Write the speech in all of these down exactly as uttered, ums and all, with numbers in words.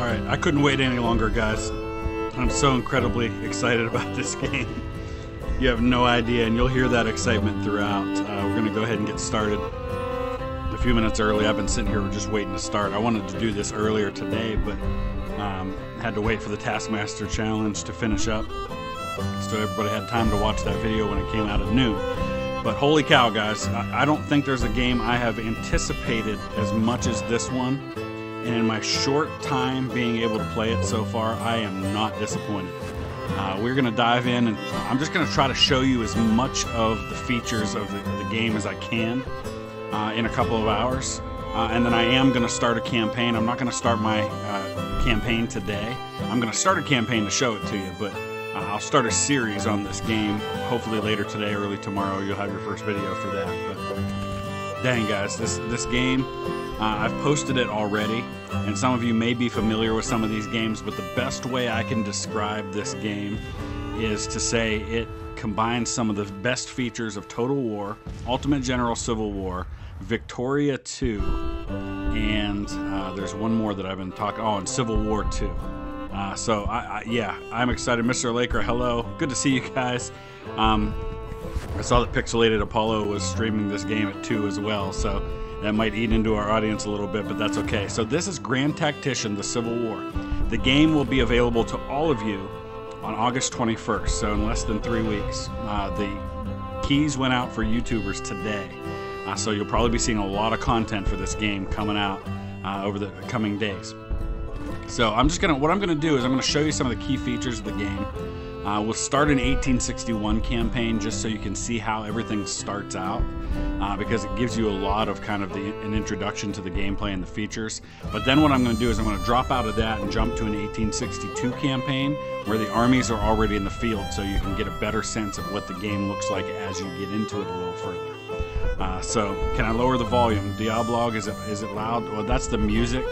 All right, I couldn't wait any longer, guys. I'm so incredibly excited about this game. You have no idea, and you'll hear that excitement throughout. Uh, we're gonna go ahead and get started a few minutes early. I've been sitting here just waiting to start. I wanted to do this earlier today, but um, had to wait for the Taskmaster Challenge to finish up, so everybody had time to watch that video when it came out at noon. But holy cow, guys, I, I don't think there's a game I have anticipated as much as this one. And in my short time being able to play it so far, I am not disappointed. Uh, we're going to dive in, and I'm just going to try to show you as much of the features of the, of the game as I can uh, in a couple of hours. Uh, and then I am going to start a campaign. I'm not going to start my uh, campaign today. I'm going to start a campaign to show it to you, but uh, I'll start a series on this game. Hopefully later today, early tomorrow, you'll have your first video for that. But dang, guys, this, this game... Uh, I've posted it already, and some of you may be familiar with some of these games, but the best way I can describe this game is to say it combines some of the best features of Total War, Ultimate General Civil War, Victoria two, and uh, there's one more that I've been talking, oh, and Civil War two. Uh, so, I, I, yeah, I'm excited. Mister Laker, hello. Good to see you guys. Um, I saw that Pixelated Apollo was streaming this game at two as well, so... That might eat into our audience a little bit, but that's okay. So this is Grand Tactician, The Civil War. The game will be available to all of you on August twenty-first, so in less than three weeks. Uh, the keys went out for YouTubers today, uh, so you'll probably be seeing a lot of content for this game coming out uh, over the coming days. So I'm just gonna, what I'm gonna do is I'm gonna show you some of the key features of the game. Uh, we'll start an eighteen sixty-one campaign just so you can see how everything starts out, uh, because it gives you a lot of kind of the, an introduction to the gameplay and the features. But then what I'm going to do is I'm going to drop out of that and jump to an eighteen sixty-two campaign where the armies are already in the field, so you can get a better sense of what the game looks like as you get into it a little further. Uh, so can I lower the volume? Diablog, is it, is it loud? Well, that's the music.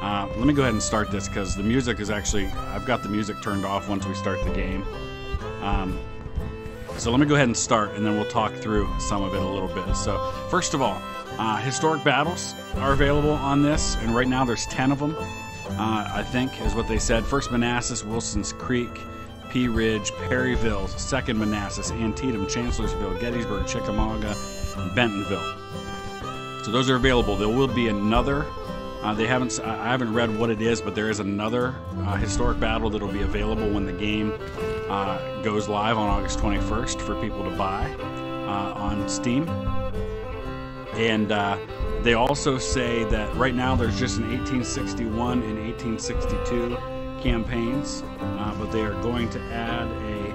Uh, let me go ahead and start this because the music is actually, I've got the music turned off once we start the game. Um, so let me go ahead and start, and then we'll talk through some of it a little bit. So first of all, uh, historic battles are available on this, and right now there's ten of them, uh, I think is what they said. First Manassas, Wilson's Creek, Pea Ridge, Perryville, Second Manassas, Antietam, Chancellorsville, Gettysburg, Chickamauga, and Bentonville. So those are available. There will be another... Uh, they haven't. I haven't read what it is, but there is another uh, historic battle that'll be available when the game uh, goes live on August twenty-first for people to buy uh, on Steam. And uh, they also say that right now there's just an eighteen sixty-one and eighteen sixty-two campaigns, uh, but they are going to add a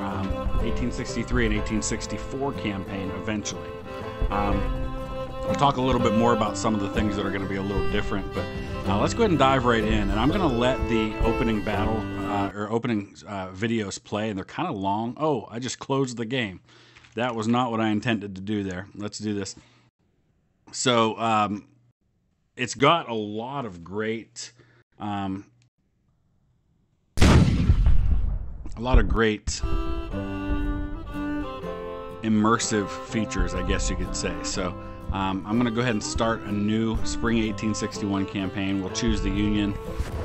um, eighteen sixty-three and eighteen sixty-four campaign eventually. Um, We'll talk a little bit more about some of the things that are going to be a little different, but uh, let's go ahead and dive right in. And I'm going to let the opening battle uh, or opening uh, videos play, and they're kind of long. Oh, I just closed the game. That was not what I intended to do there. Let's do this. So um, it's got a lot of great, um, a lot of great immersive features, I guess you could say. So. Um, I'm going to go ahead and start a new Spring eighteen sixty-one campaign. We'll choose the Union.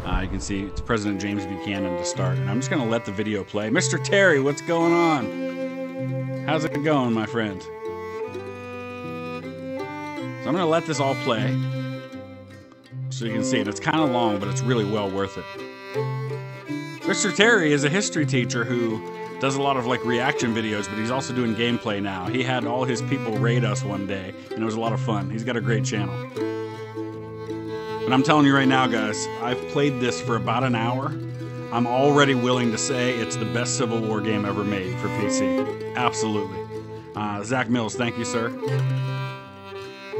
Uh, you can see it's President James Buchanan to start. And I'm just going to let the video play. Mister Terry, what's going on? How's it going, my friend? So I'm going to let this all play so you can see it. It's kind of long, but it's really well worth it. Mister Terry is a history teacher who does a lot of like reaction videos, but he's also doing gameplay now. He had all his people raid us one day, and it was a lot of fun. He's got a great channel. But I'm telling you right now, guys, I've played this for about an hour. I'm already willing to say it's the best Civil War game ever made for P C. Absolutely. Uh, Zach Mills, thank you, sir.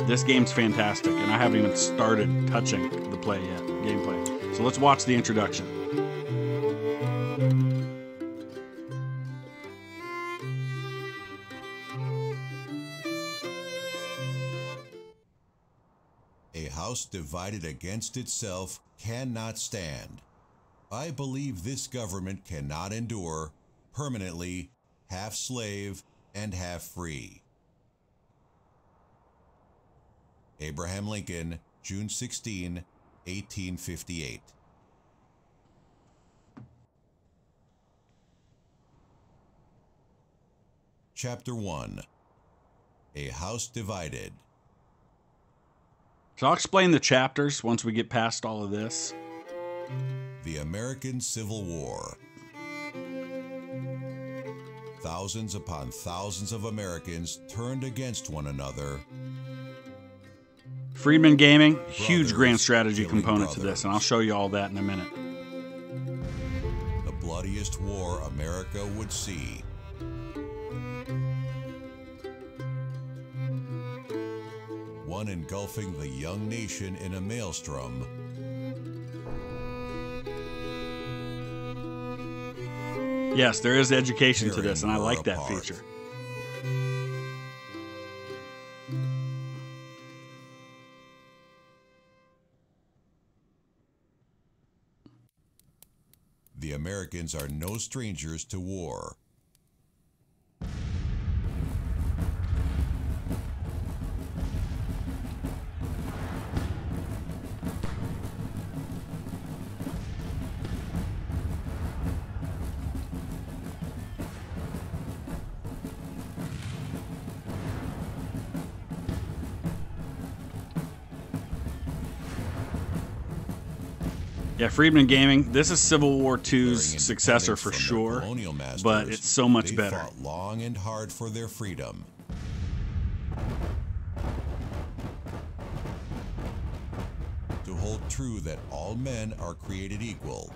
This game's fantastic, and I haven't even started touching the play yet, gameplay. So let's watch the introduction. Divided against itself cannot stand. I believe this government cannot endure permanently half slave and half free. Abraham Lincoln, June sixteenth, eighteen fifty-eight. Chapter one. A House Divided. So I'll explain the chapters once we get past all of this. The American Civil War. Thousands upon thousands of Americans turned against one another. Freedman Gaming, brothers, huge grand strategy component brothers. to this, and I'll show you all that in a minute. The bloodiest war America would see. One engulfing the young nation in a maelstrom. Yes, there is education to this, and I like that feature. The Americans are no strangers to war. Yeah, Freedman Gaming, this is Civil War two's successor for sure, masters, but it's so much they better. Fought long and hard for their freedom. To hold true that all men are created equal,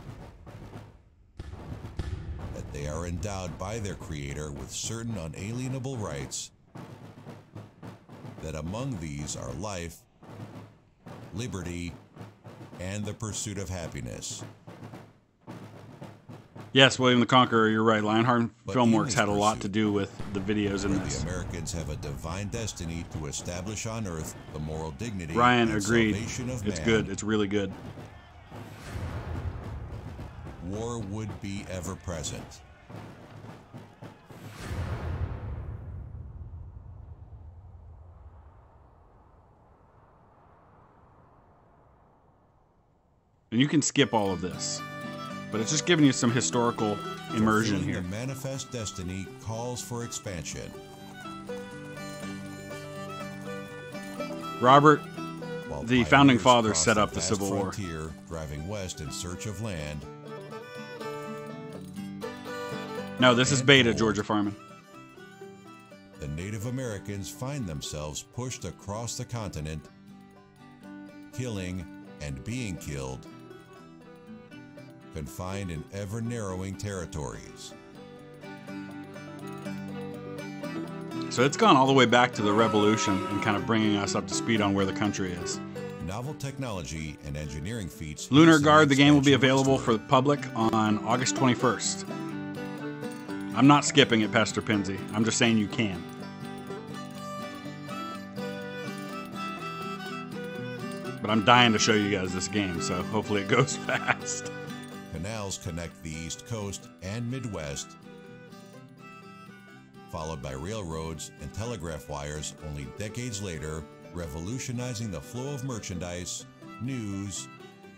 that they are endowed by their Creator with certain unalienable rights, that among these are life, liberty, and the pursuit of happiness. Yes, William the Conqueror, you're right. Lionheart Filmworks had a lot to do with the videos in this. The Americans have a divine destiny to establish on earth the moral dignity Ryan agreed. It's good. It's really good. War would be ever present. And you can skip all of this, but it's just giving you some historical immersion here. The manifest destiny calls for expansion. Robert, While the founding fathers, set up the, the Civil War. Driving west in search of land. No, this is Beta, Georgia Farman. The Native Americans find themselves pushed across the continent, killing and being killed, confined in ever-narrowing territories. So it's gone all the way back to the Revolution and kind of bringing us up to speed on where the country is. Novel technology and engineering feats. Lunar Guard, the game, will be available for the public on August twenty-first. I'm not skipping it, Pastor Pinsey. I'm just saying you can. But I'm dying to show you guys this game, so hopefully it goes fast. Canals connect the East Coast and Midwest, followed by railroads and telegraph wires only decades later, revolutionizing the flow of merchandise, news,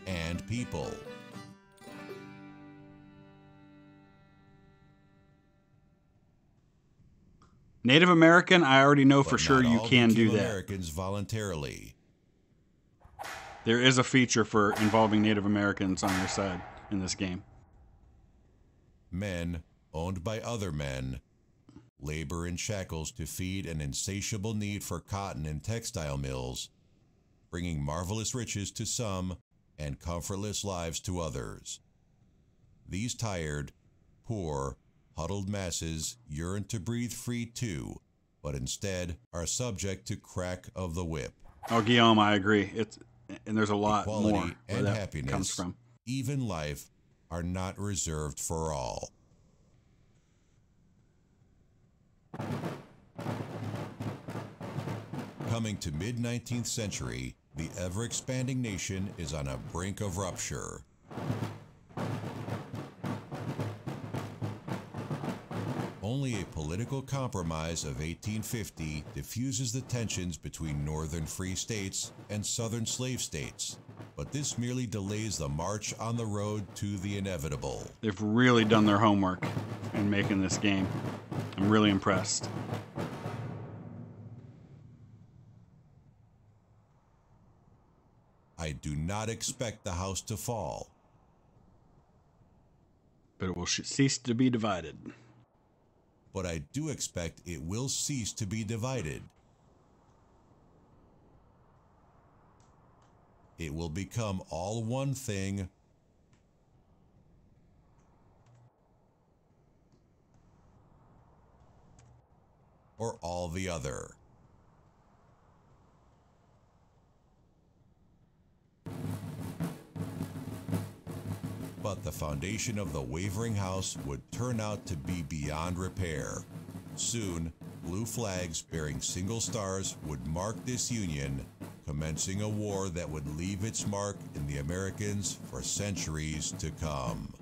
and people. Native American, I already know for sure you can do that. Americans voluntarily. There is a feature for involving Native Americans on your side in this game. Men owned by other men labor in shackles to feed an insatiable need for cotton and textile mills, bringing marvelous riches to some and comfortless lives to others. These tired, poor, huddled masses yearn to breathe free too, but instead are subject to crack of the whip. Oh, Guillaume, I agree. It's And there's a lot Equality more where that happiness, comes from. Even life, are not reserved for all. Coming to mid-nineteenth century, the ever-expanding nation is on a brink of rupture. Only a political compromise of eighteen fifty diffuses the tensions between northern free states and southern slave states, but but this merely delays the march on the road to the inevitable. They've really done their homework in making this game. I'm really impressed. I do not expect the house to fall, but it will cease to be divided. But I do expect it will cease to be divided. It will become all one thing, or all the other. But the foundation of the wavering house would turn out to be beyond repair. Soon, blue flags bearing single stars would mark this union, commencing a war that would leave its mark in the Americans for centuries to come.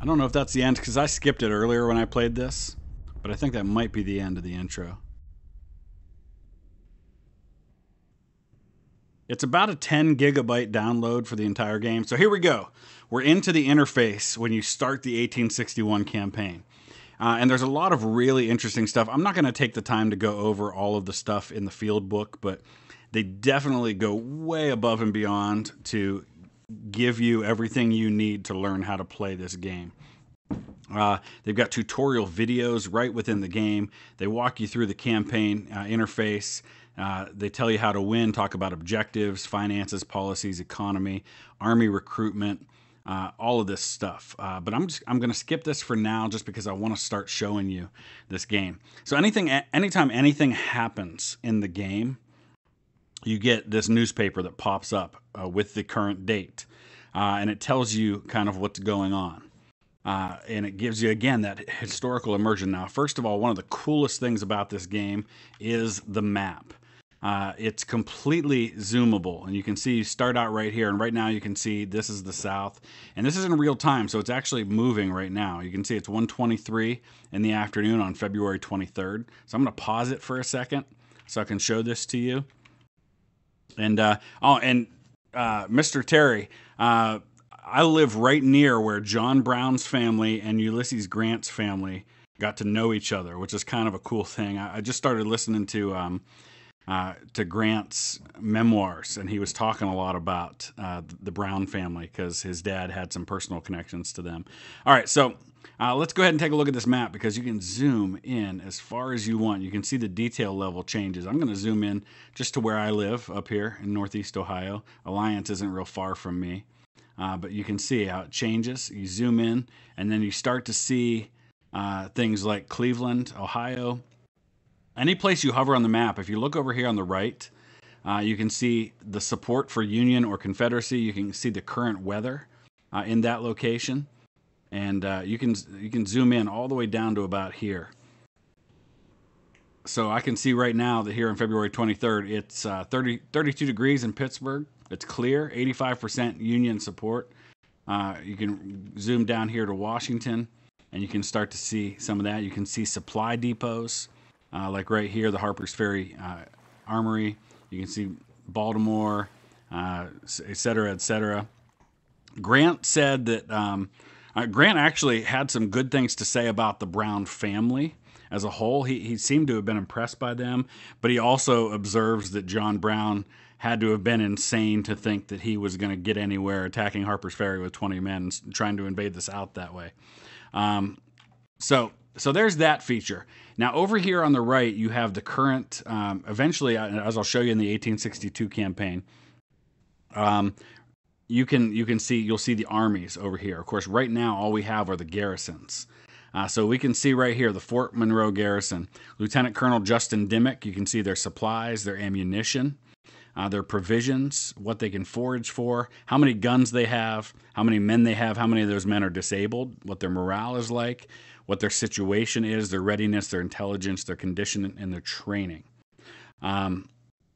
I don't know if that's the end, because I skipped it earlier when I played this, but I think that might be the end of the intro. It's about a ten gigabyte download for the entire game. So here we go. We're into the interface when you start the eighteen sixty-one campaign. Uh, and there's a lot of really interesting stuff. I'm not going to take the time to go over all of the stuff in the field book, but they definitely go way above and beyond to give you everything you need to learn how to play this game. Uh, they've got tutorial videos right within the game. They walk you through the campaign uh, interface. Uh, they tell you how to win, talk about objectives, finances, policies, economy, army recruitment, uh, all of this stuff. Uh, but I'm just, I'm going to skip this for now just because I want to start showing you this game. So anything, anytime anything happens in the game, you get this newspaper that pops up uh, with the current date. Uh, and it tells you kind of what's going on. Uh, and it gives you, again, that historical immersion. Now, first of all, one of the coolest things about this game is the map. Uh, it's completely zoomable. And you can see you start out right here. And right now you can see this is the South. And this is in real time, so it's actually moving right now. You can see it's one twenty-three in the afternoon on February twenty-third. So I'm going to pause it for a second so I can show this to you. And, uh, oh, and uh, Mister Terry... Uh, I live right near where John Brown's family and Ulysses Grant's family got to know each other, which is kind of a cool thing. I, I just started listening to um, uh, to Grant's memoirs, and he was talking a lot about uh, the Brown family because his dad had some personal connections to them. All right, so uh, let's go ahead and take a look at this map because you can zoom in as far as you want. You can see the detail level changes. I'm going to zoom in just to where I live up here in Northeast Ohio. Alliance isn't real far from me. Uh, but you can see how it changes. You zoom in, and then you start to see uh, things like Cleveland, Ohio. Any place you hover on the map, if you look over here on the right, uh, you can see the support for Union or Confederacy. You can see the current weather uh, in that location. And uh, you can, you can zoom in all the way down to about here. So I can see right now that here on February twenty-third, it's uh, thirty, thirty-two degrees in Pittsburgh. It's clear, eighty-five percent Union support. Uh, you can zoom down here to Washington, and you can start to see some of that. You can see supply depots, uh, like right here, the Harper's Ferry uh, Armory. You can see Baltimore, uh, et cetera, et cetera. Grant said that um, uh, Grant actually had some good things to say about the Brown family. As a whole, he, he seemed to have been impressed by them, but he also observes that John Brown had to have been insane to think that he was going to get anywhere attacking Harper's Ferry with twenty men and trying to invade the South that way. Um, so so there's that feature. Now, over here on the right, you have the current, um, eventually, as I'll show you in the eighteen sixty-two campaign, um, you can, you can see, you'll see the armies over here. Of course, right now, all we have are the garrisons. Uh, so we can see right here the Fort Monroe Garrison. Lieutenant Colonel Justin Dimick, you can see their supplies, their ammunition, uh, their provisions, what they can forage for, how many guns they have, how many men they have, how many of those men are disabled, what their morale is like, what their situation is, their readiness, their intelligence, their condition, and their training. Um,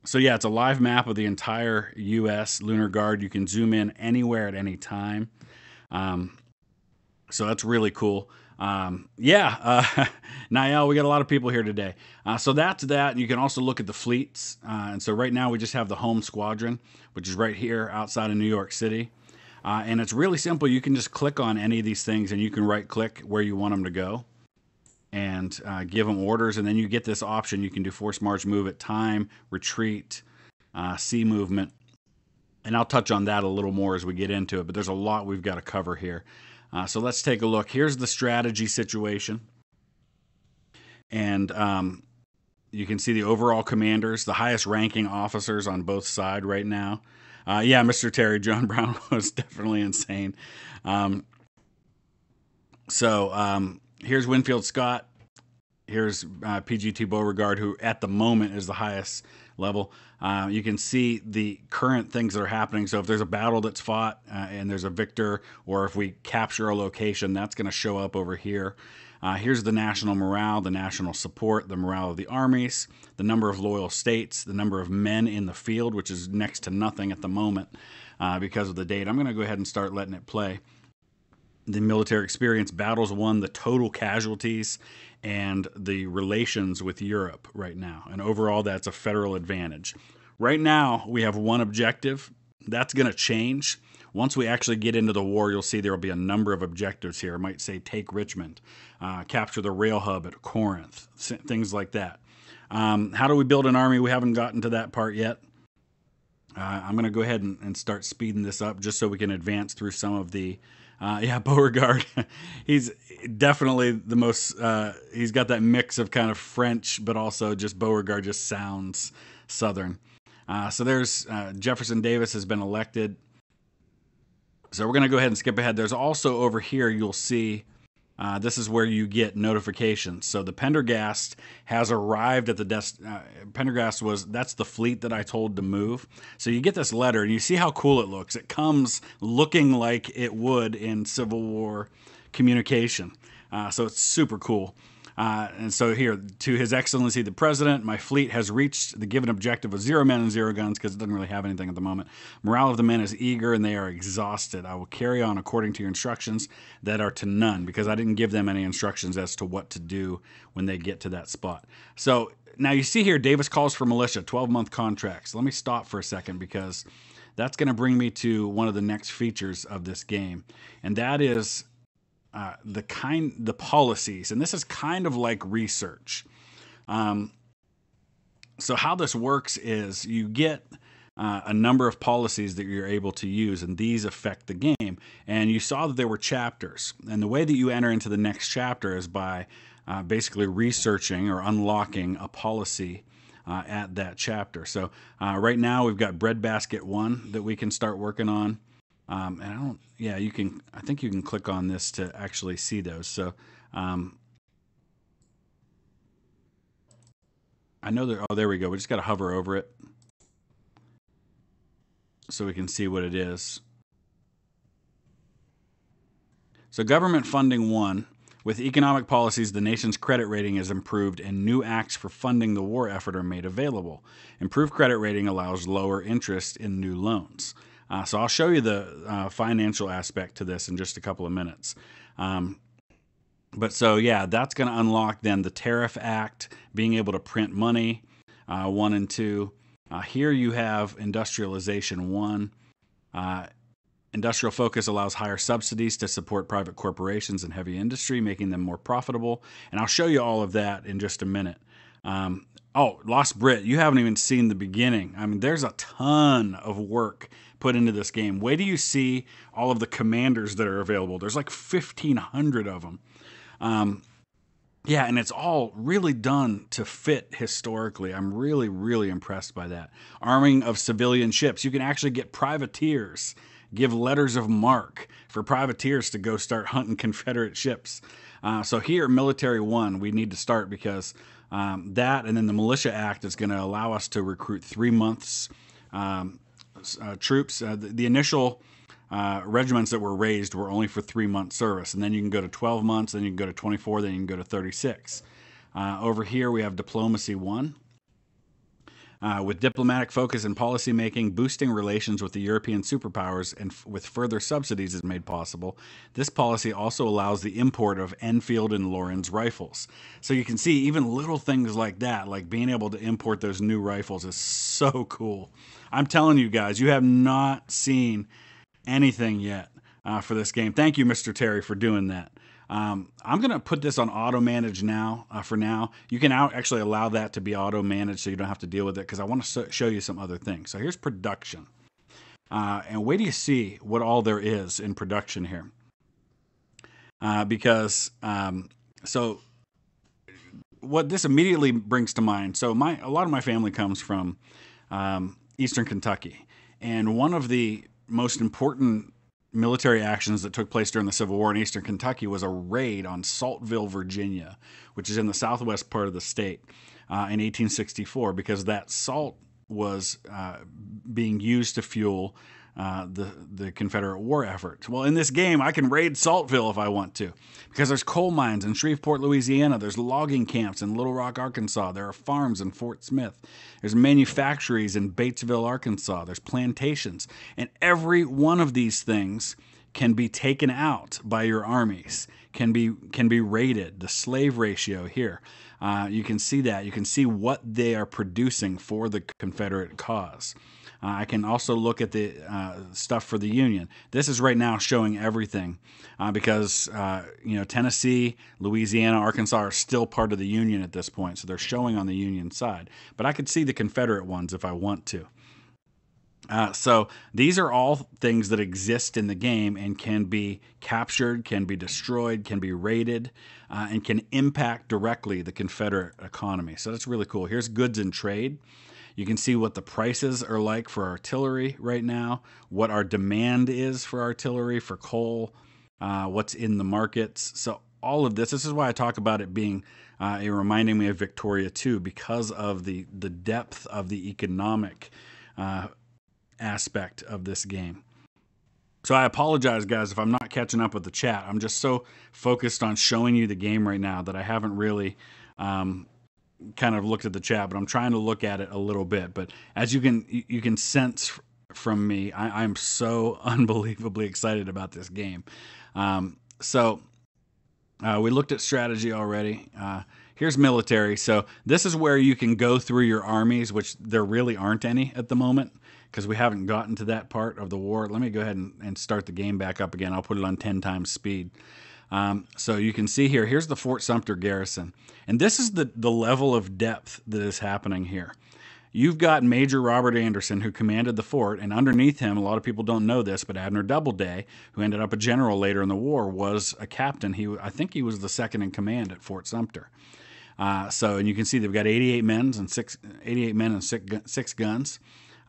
so yeah, it's a live map of the entire U S Lunar Guard. You can zoom in anywhere at any time. Um, so that's really cool. Um, yeah, uh, Niall, we got a lot of people here today. Uh, so that's that. You can also look at the fleets. Uh, and so right now we just have the home squadron, which is right here outside of New York City. Uh, and it's really simple. You can just click on any of these things and you can right click where you want them to go and uh, give them orders. And then you get this option. You can do force march, move at time, retreat, uh, sea movement. And I'll touch on that a little more as we get into it, but there's a lot we've got to cover here. Uh, so let's take a look. Here's the strategy situation. And um, you can see the overall commanders, the highest ranking officers on both sides right now. Uh, yeah, Mister Terry, John Brown was definitely insane. Um, so um, here's Winfield Scott. Here's uh, P G T Beauregard, who at the moment is the highest level. Uh, you can see the current things that are happening. So if there's a battle that's fought uh, and there's a victor, or if we capture a location, that's going to show up over here. Uh, here's the national morale, the national support, the morale of the armies, the number of loyal states, the number of men in the field, which is next to nothing at the moment uh, because of the date. I'm going to go ahead and start letting it play. The military experience, battles won, the total casualties, and the relations with Europe right now. And overall, that's a federal advantage. Right now, we have one objective. That's going to change. Once we actually get into the war, you'll see there will be a number of objectives here. It might say, take Richmond, uh, capture the rail hub at Corinth, things like that. Um, how do we build an army? We haven't gotten to that part yet. Uh, I'm going to go ahead and, and start speeding this up just so we can advance through some of the... Uh, yeah, Beauregard, he's definitely the most, uh, he's got that mix of kind of French, but also just Beauregard just sounds Southern. Uh, so there's uh, Jefferson Davis has been elected. So we're going to go ahead and skip ahead. There's also over here, you'll see, uh, this is where you get notifications. So the Pendergast has arrived at the desk. Uh, Pendergast was, that's the fleet that I told to move. So you get this letter and you see how cool it looks. It comes looking like it would in Civil War communication. Uh, so it's super cool. Uh, and so here, to His Excellency the President, my fleet has reached the given objective of zero men and zero guns, because it doesn't really have anything at the moment. Morale of the men is eager and they are exhausted. I will carry on according to your instructions that are to none, because I didn't give them any instructions as to what to do when they get to that spot. So now you see here, Davis calls for militia, twelve month contracts. Let me stop for a second, because that's going to bring me to one of the next features of this game. And that is... Uh, the kind, the policies, and this is kind of like research. Um, so how this works is you get uh, a number of policies that you're able to use, and these affect the game. And you saw that there were chapters, and the way that you enter into the next chapter is by uh, basically researching or unlocking a policy uh, at that chapter. So uh, right now we've got Breadbasket One that we can start working on. Um, and I don't, yeah, you can, I think you can click on this to actually see those. So, um, I know that, oh, there we go. We just got to hover over it so we can see what it is. So government funding one, with economic policies, the nation's credit rating is improved and new acts for funding the war effort are made available. Improved credit rating allows lower interest in new loans. Uh, so I'll show you the uh, financial aspect to this in just a couple of minutes. Um, but so, yeah, that's going to unlock then the Tariff Act, being able to print money, uh, one and two. Uh, here you have Industrialization one. Uh, industrial focus allows higher subsidies to support private corporations and heavy industry, making them more profitable. And I'll show you all of that in just a minute. Um, oh, Lost Brit, you haven't even seen the beginning. I mean, there's a ton of work put into this game. Wait till you see all of the commanders that are available. There's like fifteen hundred of them. Um, yeah, and it's all really done to fit historically. I'm really, really impressed by that. Arming of civilian ships. You can actually get privateers, give letters of marque for privateers to go start hunting Confederate ships. Uh, so here, Military One, we need to start, because um, that and then the Militia Act is going to allow us to recruit three months um, Uh, troops. Uh, the, the initial uh, regiments that were raised were only for three month service, and then you can go to twelve months, then you can go to twenty-four, then you can go to thirty-six. Uh, over here we have Diplomacy One. uh, with diplomatic focus and policymaking, boosting relations with the European superpowers and f with further subsidies is made possible. This policy also allows the import of Enfield and Lorenz rifles. So you can see even little things like that, like being able to import those new rifles is so cool. I'm telling you guys, you have not seen anything yet uh, for this game. Thank you, Mister Terry, for doing that. Um, I'm going to put this on auto manage now uh, for now. You can out actually allow that to be auto managed so you don't have to deal with it, because I want to so show you some other things. So here's production. Uh, and wait till you see what all there is in production here. Uh, because, um, so what this immediately brings to mind. So my, a lot of my family comes from um, Eastern Kentucky. And one of the most important military actions that took place during the Civil War in Eastern Kentucky was a raid on Saltville, Virginia, which is in the southwest part of the state, uh, in eighteen sixty-four, because that salt was uh, being used to fuel uh, the, the Confederate war effort. Well, in this game, I can raid Saltville if I want to, because there's coal mines in Shreveport, Louisiana. There's logging camps in Little Rock, Arkansas. There are farms in Fort Smith. There's manufactories in Batesville, Arkansas. There's plantations. And every one of these things can be taken out by your armies, can be, can be raided. The slave ratio here. Uh, you can see that. You can see what they are producing for the Confederate cause. Uh, I can also look at the uh, stuff for the Union. This is right now showing everything uh, because, uh, you know, Tennessee, Louisiana, Arkansas are still part of the Union at this point. So they're showing on the Union side. But I could see the Confederate ones if I want to. Uh, so these are all things that exist in the game and can be captured, can be destroyed, can be raided, uh, and can impact directly the Confederate economy. So that's really cool. Here's goods and trade. You can see what the prices are like for artillery right now, what our demand is for artillery, for coal, uh, what's in the markets. So all of this, this is why I talk about it being, uh, it reminding me of Victoria two, because of the, the depth of the economic uh aspect of this game. So I apologize, guys, if I'm not catching up with the chat. I'm just so focused on showing you the game right now that I haven't really um, kind of looked at the chat, but I'm trying to look at it a little bit. But as you can you can sense from me, I, I'm so unbelievably excited about this game. Um, so uh, we looked at strategy already. Uh, Here's military. So this is where you can go through your armies, which there really aren't any at the moment because we haven't gotten to that part of the war. Let me go ahead and, and start the game back up again. I'll put it on ten times speed. Um, so you can see here, here's the Fort Sumter garrison. And this is the, the level of depth that is happening here. You've got Major Robert Anderson, who commanded the fort, and underneath him, a lot of people don't know this, but Abner Doubleday, who ended up a general later in the war, was a captain. He, I think he was the second in command at Fort Sumter. Uh, so, and you can see they've got eighty-eight men and six guns.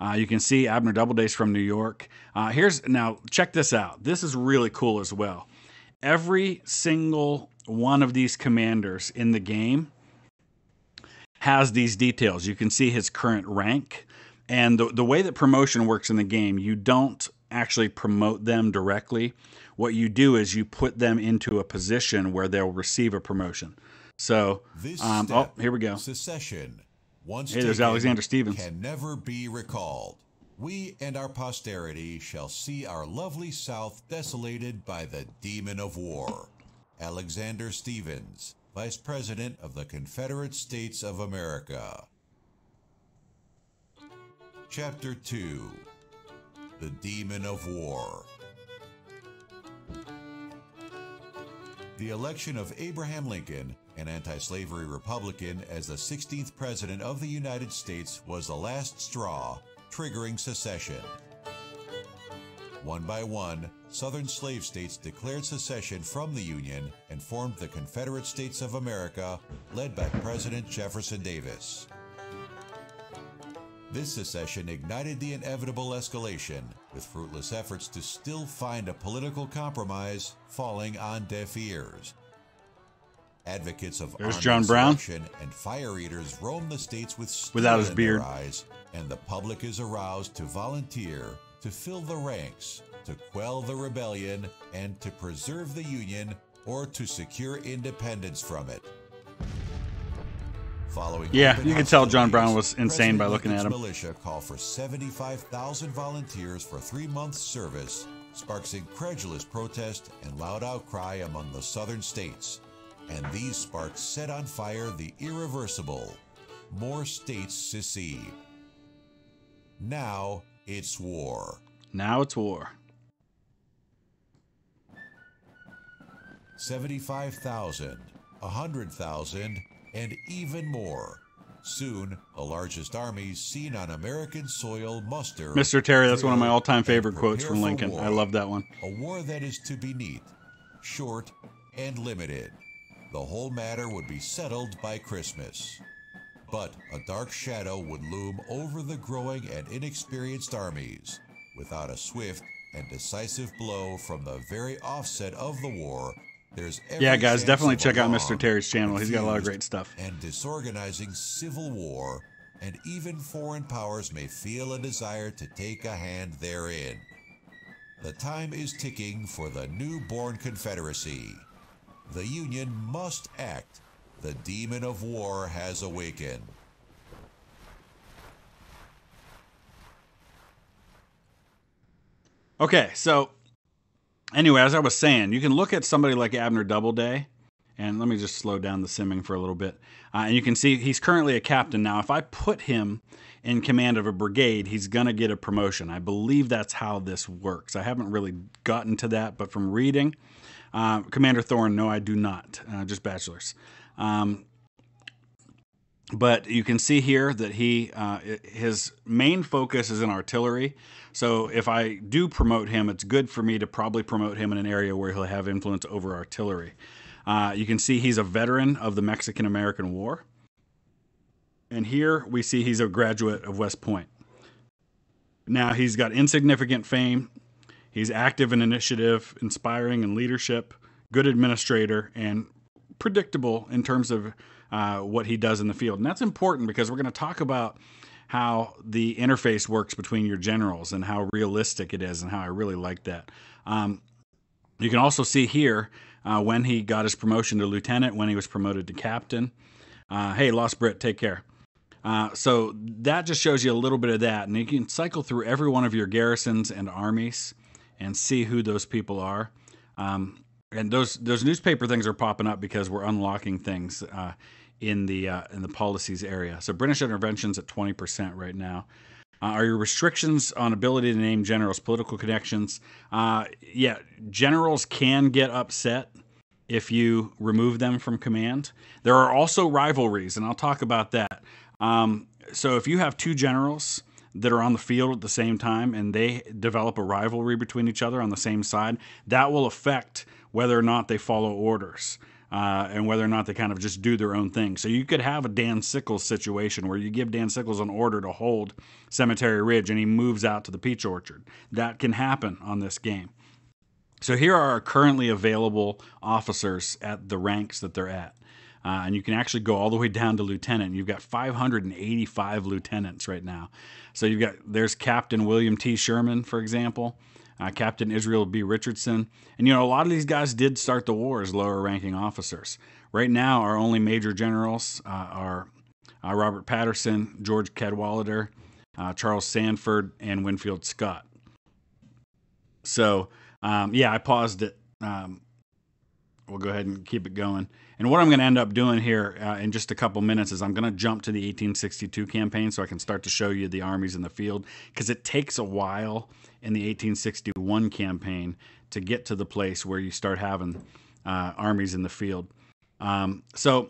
Uh, you can see Abner Doubleday's from New York. Uh, here's, now check this out. This is really cool as well. Every single one of these commanders in the game has these details. You can see his current rank, and the, the way that promotion works in the game, you don't actually promote them directly. What you do is you put them into a position where they'll receive a promotion. So, this um, step, oh, here we go. Secession, once hey, there's Alexander Stephens. Can never be recalled. We and our posterity shall see our lovely South desolated by the demon of war. Alexander Stephens, Vice President of the Confederate States of America. Chapter two, The Demon of War. The election of Abraham Lincoln, an anti-slavery Republican, as the sixteenth President of the United States was the last straw, triggering secession. One by one, Southern slave states declared secession from the Union and formed the Confederate States of America, led by President Jefferson Davis. This secession ignited the inevitable escalation, with fruitless efforts to still find a political compromise falling on deaf ears. Advocates of armed insurrection and fire eaters roam the states with steel in their eyes, and the public is aroused to volunteer, to fill the ranks, to quell the rebellion, and to preserve the Union or to secure independence from it. following yeah, you can tell John Brown was insane by looking at him. Militia call for seventy-five thousand volunteers for three months' service sparks incredulous protest and loud outcry among the southern states. And these sparks set on fire the irreversible. More states secede. Now it's war. Now it's war. seventy-five thousand, one hundred thousand, and even more. Soon, the largest armies seen on American soil muster. Mister Terry, that's one of my all-time favorite quotes from Lincoln. War, I love that one. A war that is to be neat, short, and limited. The whole matter would be settled by Christmas. But a dark shadow would loom over the growing and inexperienced armies. Without a swift and decisive blow from the very offset of the war, there's every yeah, guys, definitely check out Mister Terry's channel. He's got a lot of great stuff. And disorganizing civil war, and even foreign powers may feel a desire to take a hand therein. The time is ticking for the newborn Confederacy. The Union must act. The demon of war has awakened. Okay, so anyway, as I was saying, you can look at somebody like Abner Doubleday, and let me just slow down the simming for a little bit. Uh, and you can see he's currently a captain now. If I put him in command of a brigade, he's going to get a promotion. I believe that's how this works. I haven't really gotten to that, but from reading... Uh, Commander Thorne, no, I do not. Uh, just bachelors. Um, but you can see here that he uh, his main focus is in artillery. So if I do promote him, it's good for me to probably promote him in an area where he'll have influence over artillery. Uh, you can see he's a veteran of the Mexican-American War. And here we see he's a graduate of West Point. Now he's got insignificant fame. He's active in initiative, inspiring in leadership, good administrator, and predictable in terms of uh, what he does in the field. And that's important because we're going to talk about how the interface works between your generals and how realistic it is and how I really like that. Um, you can also see here uh, when he got his promotion to lieutenant, when he was promoted to captain. Uh, hey, Lost Brit, take care. Uh, so that just shows you a little bit of that. And you can cycle through every one of your garrisons and armies and see who those people are. Um, and those those newspaper things are popping up because we're unlocking things uh, in the uh, in the policies area. So British intervention's at twenty percent right now. Uh, are your restrictions on ability to name generals, political connections? Uh, yeah, generals can get upset if you remove them from command. There are also rivalries, and I'll talk about that. Um, so if you have two generals that are on the field at the same time and they develop a rivalry between each other on the same side, that will affect whether or not they follow orders uh, and whether or not they kind of just do their own thing. So you could have a Dan Sickles situation where you give Dan Sickles an order to hold Cemetery Ridge and he moves out to the peach orchard. That can happen on this game. So here are our currently available officers at the ranks that they're at. Uh, and you can actually go all the way down to lieutenant. You've got five hundred eighty-five lieutenants right now. So you've got, there's Captain William T. Sherman, for example, uh, Captain Israel B. Richardson. And, you know, a lot of these guys did start the war as lower ranking officers. Right now, our only major generals uh, are uh, Robert Patterson, George Cadwalader, uh, Charles Sanford, and Winfield Scott. So, um, yeah, I paused it. Um, We'll go ahead and keep it going. And what I'm going to end up doing here uh, in just a couple minutes is I'm going to jump to the eighteen sixty-two campaign so I can start to show you the armies in the field, because it takes a while in the eighteen sixty-one campaign to get to the place where you start having uh, armies in the field. Um, so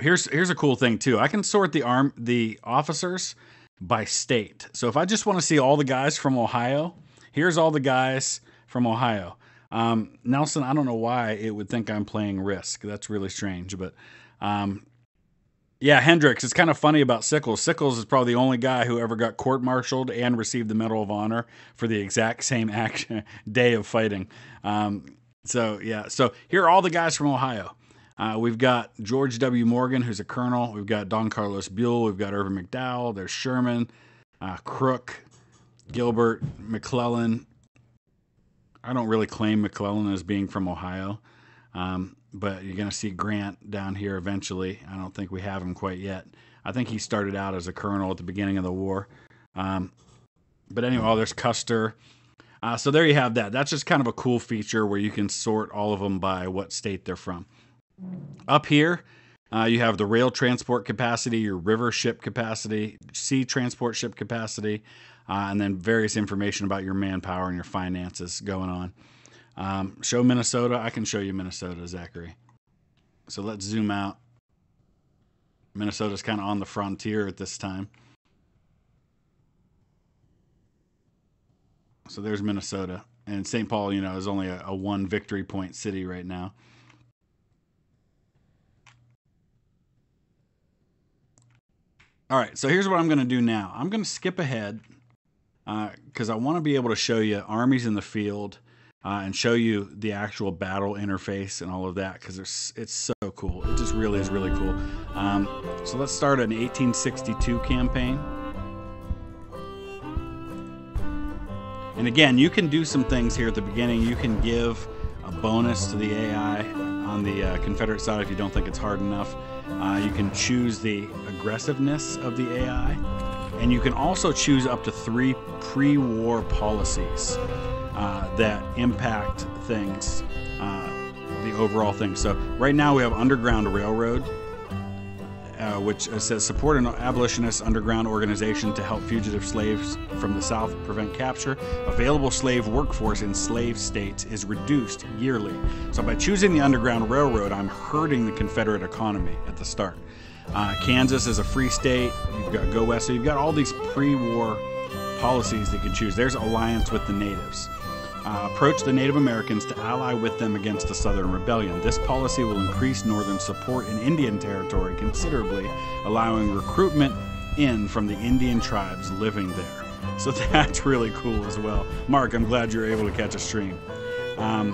here's here's a cool thing too. I can sort the arm the officers by state. So if I just want to see all the guys from Ohio, here's all the guys from Ohio. Um, Nelson, I don't know why it would think I'm playing Risk. That's really strange, but, um, yeah, Hendricks, it's kind of funny about Sickles. Sickles is probably the only guy who ever got court-martialed and received the Medal of Honor for the exact same action day of fighting. Um, so yeah, so here are all the guys from Ohio. Uh, we've got George W. Morgan, who's a colonel. We've got Don Carlos Buell. We've got Irvin McDowell. There's Sherman, uh, Crook, Gilbert, McClellan. I don't really claim McClellan as being from Ohio. Um, but you're going to see Grant down here eventually. I don't think we have him quite yet. I think he started out as a colonel at the beginning of the war. Um, but anyway, oh, there's Custer. Uh, so there you have that. That's just kind of a cool feature where you can sort all of them by what state they're from. Up here, uh, you have the rail transport capacity, your river ship capacity, sea transport ship capacity, uh, and then various information about your manpower and your finances going on. Um, show Minnesota. I can show you Minnesota, Zachary. So let's zoom out. Minnesota's kind of on the frontier at this time. So there's Minnesota. And Saint Paul, you know, is only a, a one victory point city right now. All right, so here's what I'm going to do now. I'm going to skip ahead because uh, I want to be able to show you armies in the field uh, and show you the actual battle interface and all of that because it's, it's so cool. It just really is really cool. Um, so let's start an eighteen sixty-two campaign. And again, you can do some things here at the beginning. You can give a bonus to the A I on the uh, Confederate side if you don't think it's hard enough. Uh, you can choose the aggressiveness of the A I. And you can also choose up to three pre-war policies uh, that impact things, uh, the overall thing. So right now we have Underground Railroad, Uh, which says support an abolitionist underground organization to help fugitive slaves from the South prevent capture. Available slave workforce in slave states is reduced yearly. So by choosing the Underground Railroad, I'm hurting the Confederate economy at the start. Uh, Kansas is a free state. You've got Go West. So you've got all these pre-war policies that you can choose. There's alliance with the natives. Uh, approach the Native Americans to ally with them against the Southern Rebellion. This policy will increase Northern support in Indian Territory considerably, allowing recruitment in from the Indian tribes living there. So that's really cool as well. Mark, I'm glad you're able to catch a stream. Um,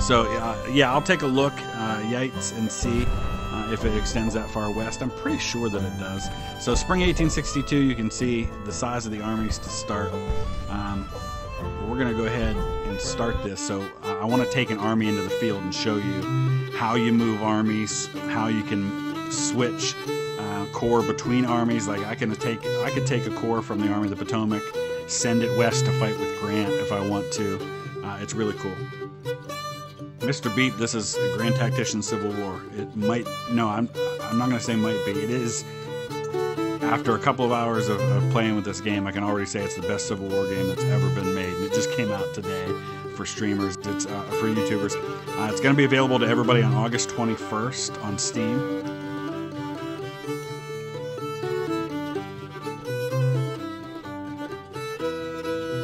so uh, yeah, I'll take a look, uh, Yates, and see uh, if it extends that far west. I'm pretty sure that it does. So spring eighteen sixty-two, you can see the size of the armies to start. Um, We're going to go ahead and start this. So uh, I want to take an army into the field and show you how you move armies, how you can switch uh, corps between armies. Like I can take, I could take a corps from the Army of the Potomac, send it west to fight with Grant if I want to. Uh, it's really cool. Mister Beat, this is a Grand Tactician Civil War. It might, no, I'm, I'm not going to say might be. It is. After a couple of hours of, of playing with this game, I can already say it's the best Civil War game that's ever been made. And it just came out today for streamers, it's uh, for YouTubers. Uh, it's going to be available to everybody on August twenty-first on Steam.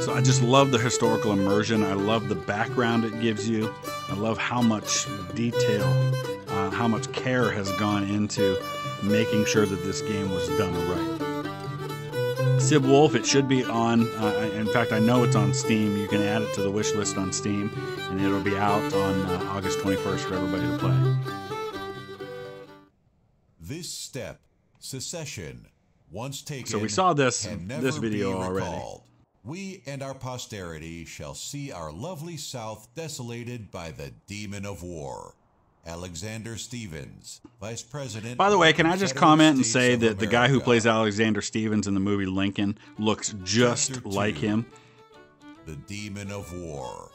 So I just love the historical immersion. I love the background it gives you. I love how much detail, uh, how much care has gone into making sure that this game was done right. Sib Wolf, it should be on, uh, in fact, I know it's on Steam. You can add it to the wish list on Steam, and it'll be out on uh, August twenty-first for everybody to play. This step, secession, once taken, so we saw this this video already. We and our posterity shall see our lovely South desolated by the demon of war. Alexander Stephens, Vice President. By the way, can I just comment and say that the guy who plays Alexander Stephens in the movie Lincoln looks just like him? The Demon of War.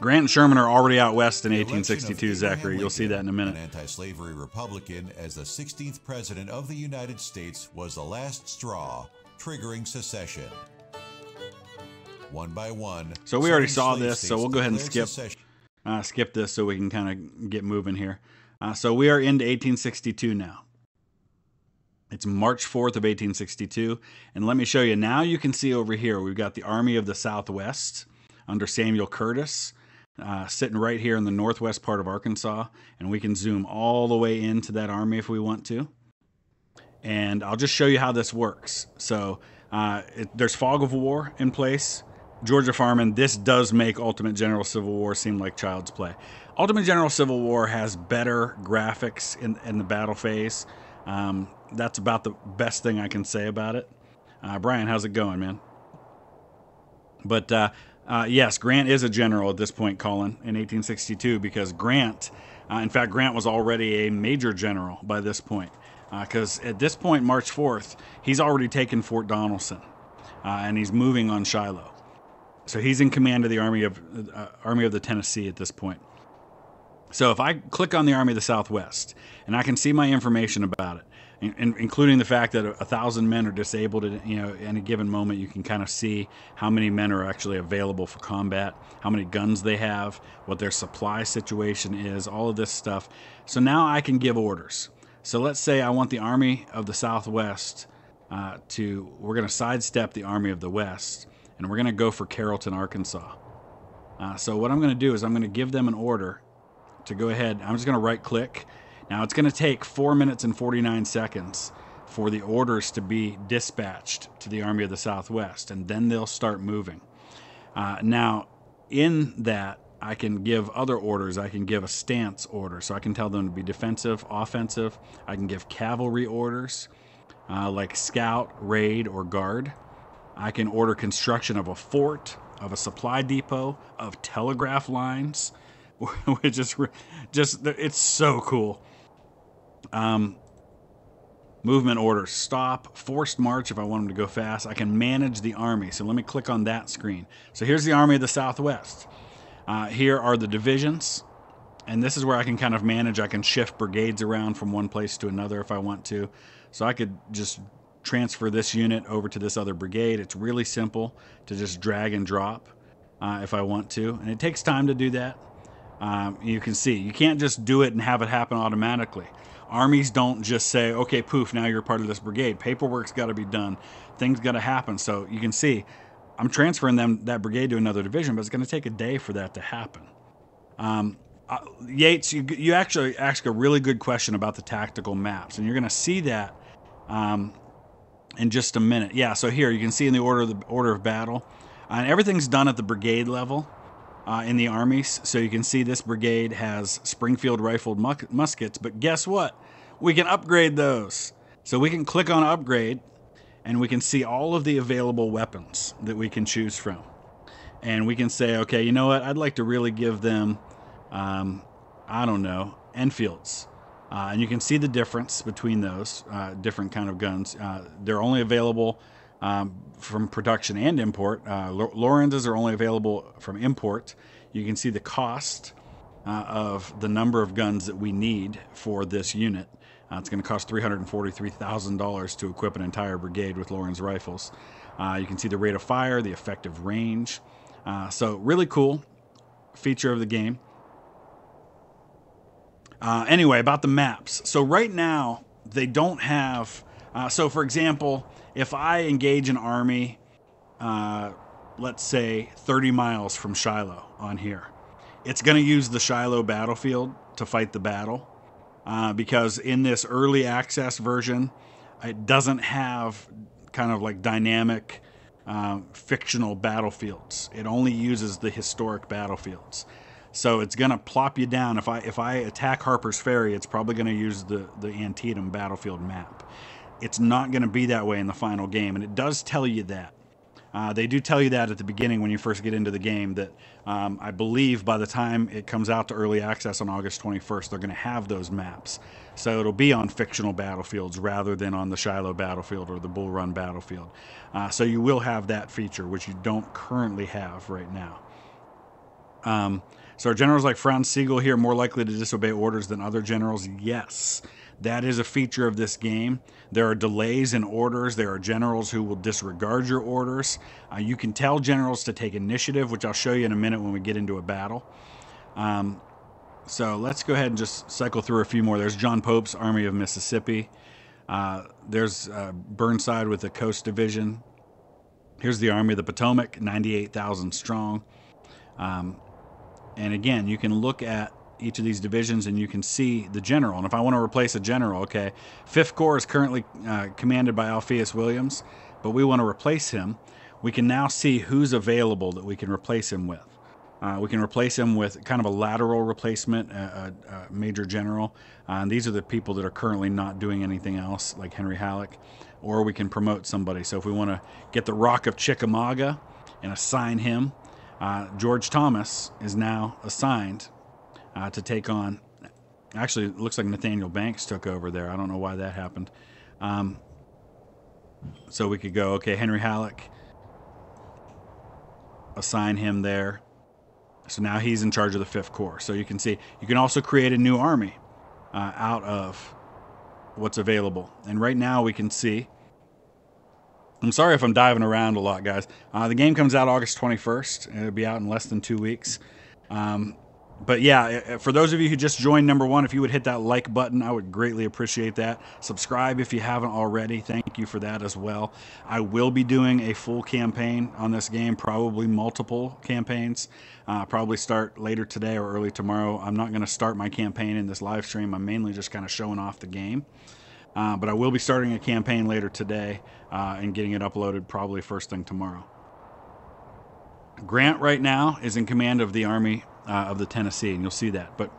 Grant and Sherman are already out west in eighteen sixty-two, Zachary. You'll see that in a minute. An anti-slavery Republican as the sixteenth President of the United States was the last straw, triggering secession. One by one. So we already saw this, so we'll go ahead and skip. Uh, skip this so we can kind of get moving here. Uh, so we are into eighteen sixty-two now. It's March fourth of eighteen sixty-two. And let me show you. Now you can see over here, we've got the Army of the Southwest under Samuel Curtis uh, sitting right here in the northwest part of Arkansas. And we can zoom all the way into that army if we want to. And I'll just show you how this works. So uh, it, there's fog of war in place. Georgia Farman, this does make Ultimate General Civil War seem like child's play. Ultimate General Civil War has better graphics in, in the battle phase. Um, that's about the best thing I can say about it. Uh, Brian, how's it going, man? But uh, Uh, yes, Grant is a general at this point, Colin, in eighteen sixty-two, because Grant, uh, in fact, Grant was already a major general by this point. Because uh, at this point, March fourth, he's already taken Fort Donelson, uh, and he's moving on Shiloh. So he's in command of the Army of, uh, Army of the Tennessee at this point. So if I click on the Army of the Southwest, and I can see my information about it, in, including the fact that a thousand men are disabled at you know any given moment, you can kind of see how many men are actually available for combat, how many guns they have, what their supply situation is, all of this stuff. So now I can give orders. So let's say I want the Army of the Southwest uh, to, we're going to sidestep the Army of the West, and we're going to go for Carrollton, Arkansas. Uh, so what I'm going to do is I'm going to give them an order to go ahead. I'm just going to right click. Now it's going to take four minutes and forty-nine seconds for the orders to be dispatched to the Army of the Southwest, and then they'll start moving. Uh, now in that, I can give other orders. I can give a stance order. So I can tell them to be defensive, offensive. I can give cavalry orders uh, like scout, raid, or guard. I can order construction of a fort, of a supply depot, of telegraph lines, which is just, it's so cool. Um, movement orders, stop, forced march if I want them to go fast. I can manage the army. So let me click on that screen. So here's the Army of the Southwest. Uh, here are the divisions, and this is where I can kind of manage. I can shift brigades around from one place to another if I want to. So I could just transfer this unit over to this other brigade. It's really simple to just drag and drop uh, if I want to, and it takes time to do that. Um, you can see, you can't just do it and have it happen automatically. Armies don't just say, okay, poof, now you're part of this brigade. Paperwork's got to be done. Things got to happen. So you can see, I'm transferring them, that brigade, to another division, but it's going to take a day for that to happen. Um, uh, Yates, you, you actually ask a really good question about the tactical maps, and you're going to see that um, in just a minute. Yeah, so here you can see in the order of, the, order of battle, uh, and everything's done at the brigade level uh, in the armies. So you can see this brigade has Springfield rifled muskets, but guess what? We can upgrade those. So we can click on upgrade, and we can see all of the available weapons that we can choose from. And we can say, okay, you know what? I'd like to really give them, um, I don't know, Enfields. Uh, and you can see the difference between those uh, different kind of guns. Uh, they're only available um, from production and import. Uh, Lorenz's are only available from import. You can see the cost uh, of the number of guns that we need for this unit. Uh, it's going to cost three hundred forty-three thousand dollars to equip an entire brigade with Lorenz's rifles. Uh, you can see the rate of fire, the effective range. Uh, so really cool feature of the game. Uh, anyway, about the maps. So right now, they don't have... Uh, so for example, if I engage an army, uh, let's say thirty miles from Shiloh on here, it's going to use the Shiloh battlefield to fight the battle. Uh, because in this early access version, it doesn't have kind of like dynamic, um, fictional battlefields. It only uses the historic battlefields. So it's going to plop you down. If I if I attack Harper's Ferry, it's probably going to use the, the Antietam battlefield map. It's not going to be that way in the final game, and it does tell you that. Uh, they do tell you that at the beginning when you first get into the game, that um, I believe by the time it comes out to early access on August twenty-first, they're going to have those maps. So it'll be on fictional battlefields rather than on the Shiloh battlefield or the Bull Run battlefield. Uh, so you will have that feature, which you don't currently have right now. Um, so are generals like Franz Sigel here more likely to disobey orders than other generals? Yes. That is a feature of this game. There are delays in orders. There are generals who will disregard your orders. Uh, you can tell generals to take initiative, which I'll show you in a minute when we get into a battle. Um, so let's go ahead and just cycle through a few more. There's John Pope's Army of Mississippi. Uh, there's uh, Burnside with the Coast Division. Here's the Army of the Potomac, ninety-eight thousand strong. Um, and again, you can look at each of these divisions, and you can see the general. And if I want to replace a general, okay, Fifth Corps is currently uh, commanded by Alpheus Williams, but we want to replace him. We can now see who's available that we can replace him with. Uh, we can replace him with kind of a lateral replacement, a, a, a major general. Uh, and these are the people that are currently not doing anything else, like Henry Halleck. Or we can promote somebody. So if we want to get the Rock of Chickamauga and assign him, Uh, George Thomas is now assigned uh, to take on, actually it looks like Nathaniel Banks took over there. I don't know why that happened. Um, so we could go, okay, Henry Halleck, assign him there. So now he's in charge of the Fifth Corps. So you can see, you can also create a new army uh, out of what's available. And right now we can see, I'm sorry if I'm diving around a lot, guys. Uh, the game comes out August twenty-first. It'll be out in less than two weeks. Um, but yeah, for those of you who just joined, number one, if you would hit that like button, I would greatly appreciate that. Subscribe if you haven't already. Thank you for that as well. I will be doing a full campaign on this game, probably multiple campaigns. Uh, probably start later today or early tomorrow. I'm not going to start my campaign in this live stream. I'm mainly just kind of showing off the game. Uh, but I will be starting a campaign later today uh, and getting it uploaded probably first thing tomorrow. Grant right now is in command of the Army uh, of the Tennessee, and you'll see that. But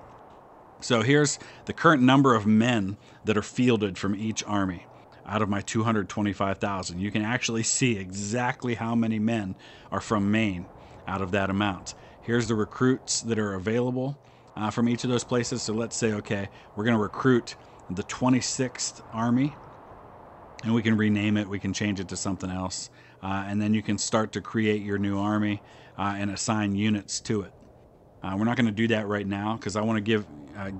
so here's the current number of men that are fielded from each army out of my two hundred twenty-five thousand. You can actually see exactly how many men are from Maine out of that amount. Here's the recruits that are available uh, from each of those places. So let's say, okay, we're going to recruit the twenty-sixth Army, and we can rename it, we can change it to something else, uh, and then you can start to create your new army uh, and assign units to it. Uh, we're not going to do that right now because I want to give uh,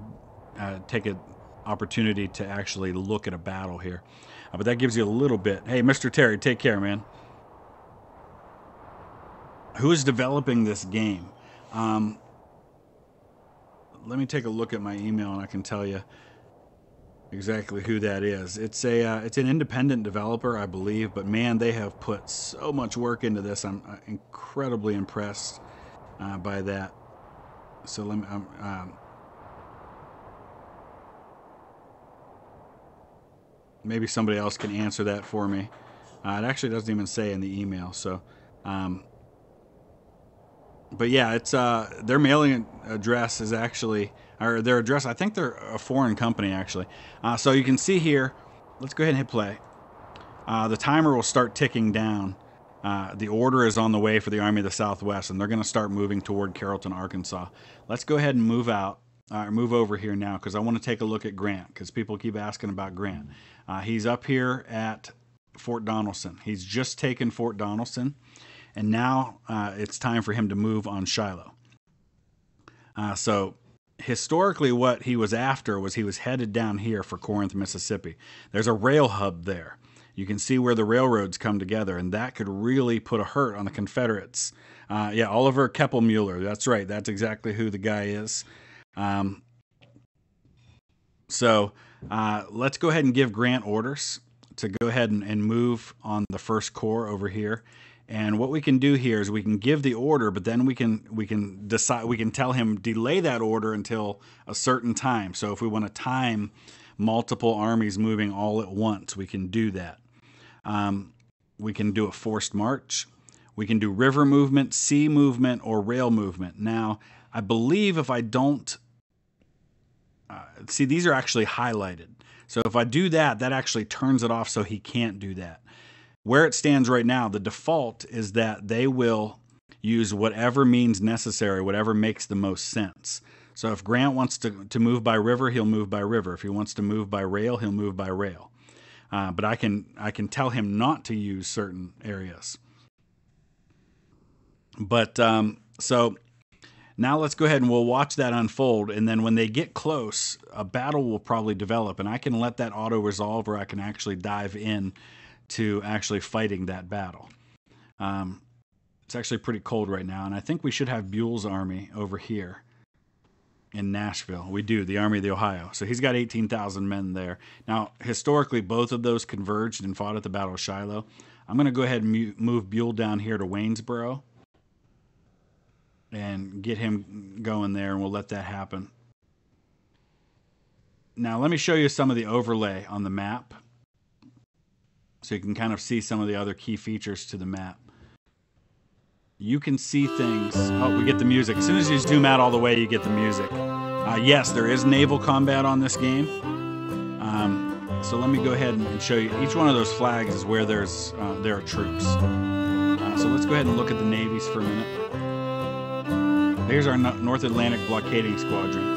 uh, take an opportunity to actually look at a battle here, uh, but that gives you a little bit. Hey, Mister Terry, take care, man. Who is developing this game? Um, let me take a look at my email and I can tell you exactly who that is. It's a uh, it's an independent developer, I believe, but man, they have put so much work into this. I'm incredibly impressed uh, by that. So let me. Um, um, maybe somebody else can answer that for me. Uh, it actually doesn't even say in the email. So, um, but yeah, it's uh, their mailing address is actually. Or their address, I think they're a foreign company, actually. Uh, so you can see here, let's go ahead and hit play. Uh, the timer will start ticking down. Uh, the order is on the way for the Army of the Southwest, and they're going to start moving toward Carrollton, Arkansas. Let's go ahead and move out, uh, move over here now, because I want to take a look at Grant, because people keep asking about Grant. Uh, he's up here at Fort Donelson. He's just taken Fort Donelson, and now uh, it's time for him to move on Shiloh. Uh, so... Historically, what he was after was he was headed down here for Corinth, Mississippi. There's a rail hub there. You can see where the railroads come together, and that could really put a hurt on the Confederates. Uh, yeah, Oliver Keppelmuller. That's right. That's exactly who the guy is. Um, so uh, let's go ahead and give Grant orders to go ahead and, and move on the First Corps over here. And what we can do here is we can give the order, but then we can we can decide we can tell him delay that order until a certain time. So if we want to time multiple armies moving all at once, we can do that. Um, we can do a forced march. We can do river movement, sea movement, or rail movement. Now, I believe if I don't uh, see, these are actually highlighted. So if I do that, that actually turns it off, so he can't do that. Where it stands right now, the default is that they will use whatever means necessary, whatever makes the most sense. So if Grant wants to, to move by river, he'll move by river. If he wants to move by rail, he'll move by rail. Uh, but I can, I can tell him not to use certain areas. But um, so now let's go ahead and we'll watch that unfold. And then when they get close, a battle will probably develop. And I can let that auto resolve, or I can actually dive in to actually fighting that battle. Um, it's actually pretty cold right now, and I think we should have Buell's army over here in Nashville. We do, the Army of the Ohio. So he's got eighteen thousand men there. Now, historically, both of those converged and fought at the Battle of Shiloh. I'm going to go ahead and move Buell down here to Waynesboro and get him going there, and we'll let that happen. Now, let me show you some of the overlay on the map, so you can kind of see some of the other key features to the map. You can see things. Oh, we get the music. As soon as you zoom out all the way, you get the music. Uh, yes, there is naval combat on this game. Um, so let me go ahead and show you. Each one of those flags is where there's uh, there are troops. Uh, so let's go ahead and look at the navies for a minute. There's our North Atlantic blockading squadron.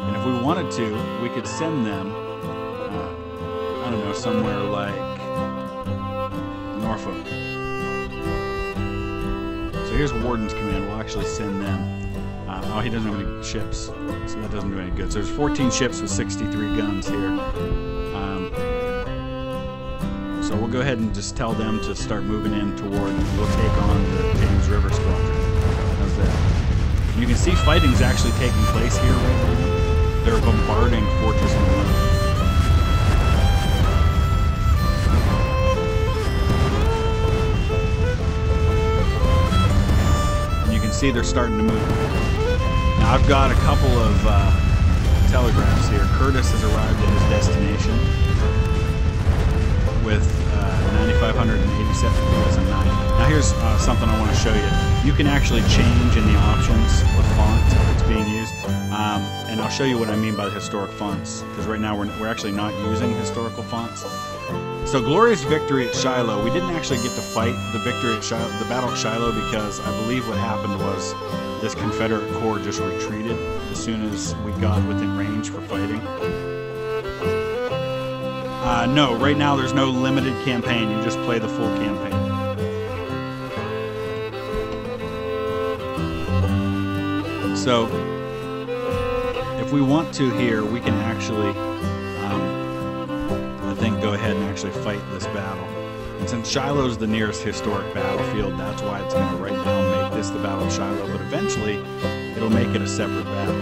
And if we wanted to, we could send them, uh, I don't know, somewhere like Norfolk. So here's Warden's command. We'll actually send them. Uh, oh, he doesn't have any ships, so that doesn't do any good. So there's fourteen ships with sixty-three guns here. Um, so we'll go ahead and just tell them to start moving in toward, we'll take on the James River squadron. How's that? And you can see fighting's actually taking place here right now. They're bombarding Fortress on the left. See, they're starting to move. Now I've got a couple of uh, telegraphs here. Curtis has arrived at his destination with uh, nine thousand five hundred eighty-seven two thousand nine. Now here's uh, something I want to show you. You can actually change in the options the font that's being used, um, and I'll show you what I mean by the historic fonts, because right now we're, we're actually not using historical fonts. So, glorious victory at Shiloh. We didn't actually get to fight the victory at Shiloh, the battle at Shiloh, because I believe what happened was this Confederate corps just retreated as soon as we got within range for fighting. Uh, no, right now there's no limited campaign. You just play the full campaign. So, if we want to here, we can actually... go ahead and actually fight this battle. And since Shiloh's the nearest historic battlefield, that's why it's going to right now make this the Battle of Shiloh, but eventually it'll make it a separate battle.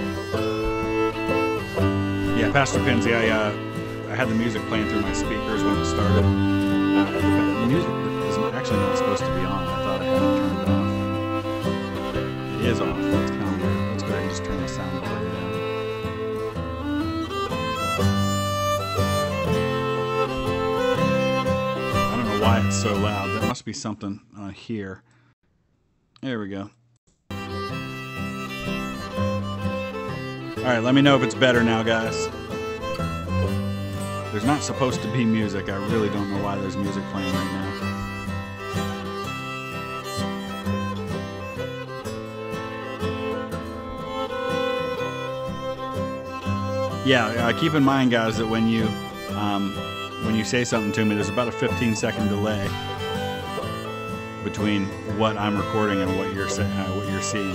Yeah, Pastor Pinsy, I, uh, I had the music playing through my speakers when it started. Uh, the music is actually not supposed to be on. I thought I had it turned off. It is off. That's kind of weird. Let's go ahead and just turn the sound off. Why it's so loud. There must be something uh, here. There we go. Alright, let me know if it's better now, guys. There's not supposed to be music. I really don't know why there's music playing right now. Yeah, uh, keep in mind, guys, that when you... Um, when you say something to me, there's about a fifteen second delay between what I'm recording and what you're saying, uh, what you're seeing.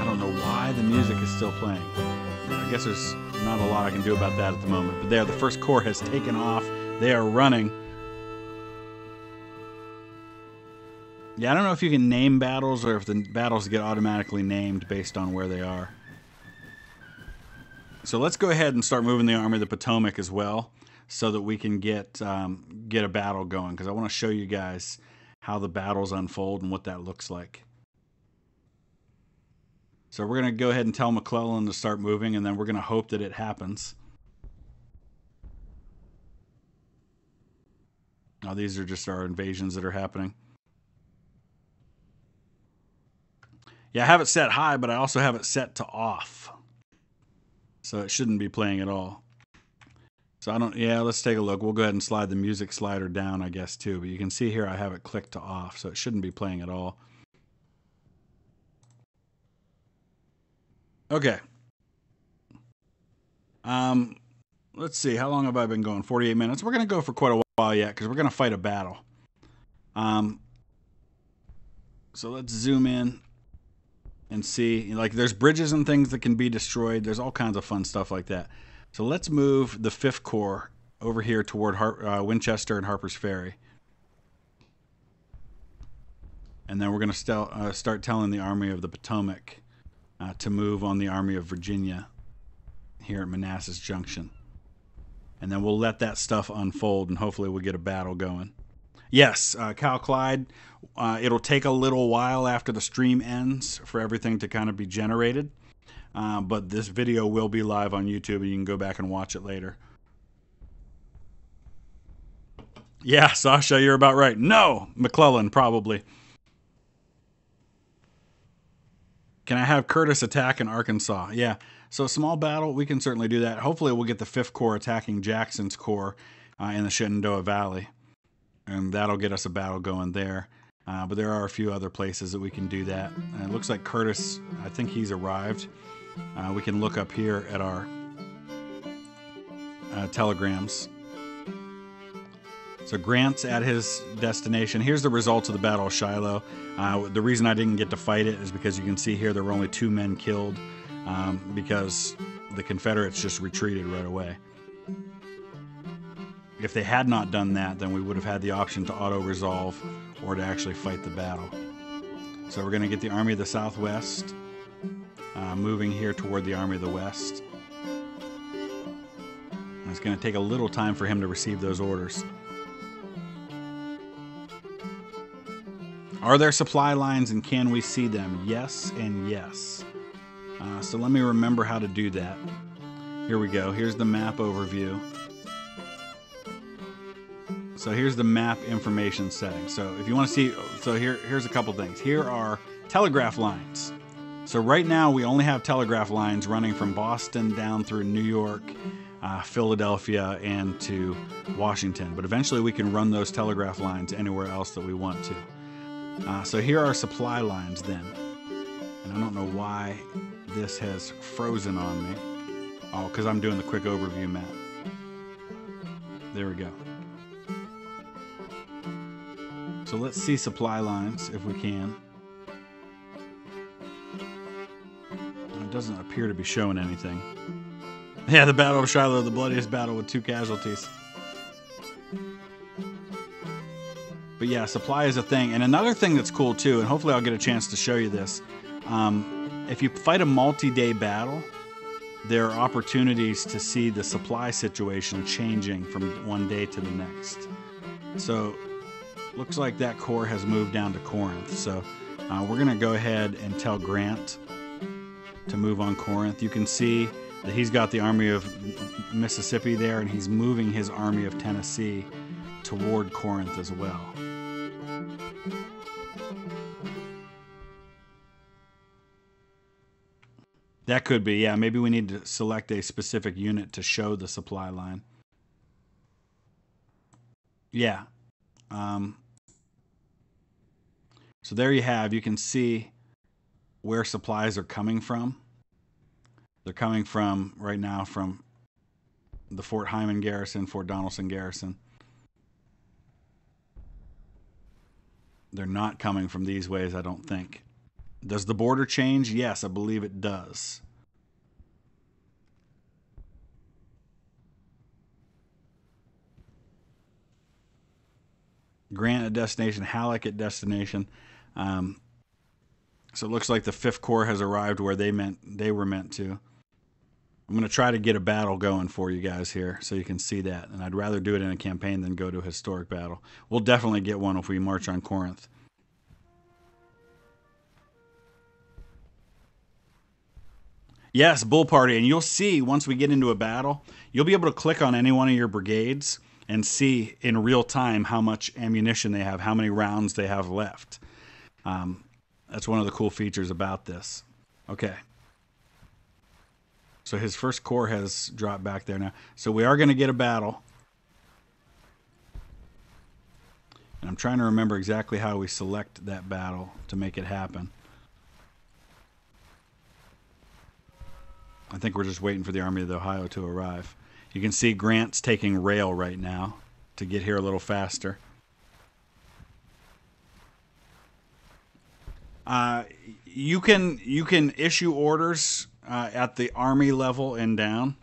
I don't know why the music is still playing. I guess there's not a lot I can do about that at the moment. But there, the first corps has taken off. They are running. Yeah, I don't know if you can name battles or if the battles get automatically named based on where they are. So let's go ahead and start moving the Army of the Potomac as well, so that we can get um, get a battle going, because I want to show you guys how the battles unfold and what that looks like. So we're going to go ahead and tell McClellan to start moving, and then we're going to hope that it happens. Now these are just our invasions that are happening. Yeah, I have it set high, but I also have it set to off. So it shouldn't be playing at all. So I don't, yeah, let's take a look. We'll go ahead and slide the music slider down, I guess, too. But you can see here I have it clicked to off, so it shouldn't be playing at all. Okay. Um, let's see, how long have I been going? forty-eight minutes. We're going to go for quite a while yet, because we're going to fight a battle. Um, so let's zoom in. And see, like, there's bridges and things that can be destroyed. There's all kinds of fun stuff like that. So let's move the Fifth Corps over here toward Har uh, Winchester and Harper's Ferry. And then we're going to uh, start telling the Army of the Potomac uh, to move on the Army of Virginia here at Manassas Junction. And then we'll let that stuff unfold, and hopefully we'll get a battle going. Yes, uh, Cal Clyde, uh, it'll take a little while after the stream ends for everything to kind of be generated. Uh, but this video will be live on YouTube, and you can go back and watch it later. Yeah, Sasha, you're about right. No, McClellan, probably. Can I have Curtis attack in Arkansas? Yeah, so a small battle, we can certainly do that. Hopefully we'll get the Fifth Corps attacking Jackson's Corps uh, in the Shenandoah Valley. And that'll get us a battle going there. Uh, but there are a few other places that we can do that. And it looks like Curtis, I think he's arrived. Uh, we can look up here at our uh, telegrams. So Grant's at his destination. Here's the results of the Battle of Shiloh. Uh, the reason I didn't get to fight it is because you can see here there were only two men killed um, because the Confederates just retreated right away. If they had not done that, then we would have had the option to auto-resolve or to actually fight the battle. So we're going to get the Army of the Southwest uh, moving here toward the Army of the West. And it's going to take a little time for him to receive those orders. Are there supply lines and can we see them? Yes and yes. Uh, so let me remember how to do that. Here we go. Here's the map overview. So here's the map information setting. So if you want to see, so here, here's a couple things. Here are telegraph lines. So right now we only have telegraph lines running from Boston down through New York, uh, Philadelphia, and to Washington. But eventually we can run those telegraph lines anywhere else that we want to. Uh, so here are supply lines then. And I don't know why this has frozen on me. Oh, because I'm doing the quick overview map. There we go. So let's see supply lines if we can. It doesn't appear to be showing anything. Yeah, the Battle of Shiloh, the bloodiest battle with two casualties. But yeah, supply is a thing. And another thing that's cool too, and hopefully I'll get a chance to show you this. Um, if you fight a multi-day battle, there are opportunities to see the supply situation changing from one day to the next. So looks like that corps has moved down to Corinth. So uh, we're going to go ahead and tell Grant to move on Corinth. You can see that he's got the Army of Mississippi there, and he's moving his Army of Tennessee toward Corinth as well. That could be, yeah, maybe we need to select a specific unit to show the supply line. Yeah. Um, so there you have, you can see where supplies are coming from. They're coming from right now from the Fort Hyman garrison, Fort Donelson garrison. They're not coming from these ways, I don't think. Does the border change? Yes, I believe it does. Grant at destination, Halleck at destination. Um, so it looks like the Fifth Corps has arrived where they meant they were meant to. I'm going to try to get a battle going for you guys here so you can see that. And I'd rather do it in a campaign than go to a historic battle. We'll definitely get one if we march on Corinth. Yes, Bull Party. And you'll see once we get into a battle, you'll be able to click on any one of your brigades and see in real time how much ammunition they have, how many rounds they have left. Um, that's one of the cool features about this. Okay. So his first corps has dropped back there now. So we are going to get a battle. And I'm trying to remember exactly how we select that battle to make it happen. I think we're just waiting for the Army of the Ohio to arrive. You can see Grant's taking rail right now to get here a little faster. Uh, you can you can issue orders uh, at the army level and down.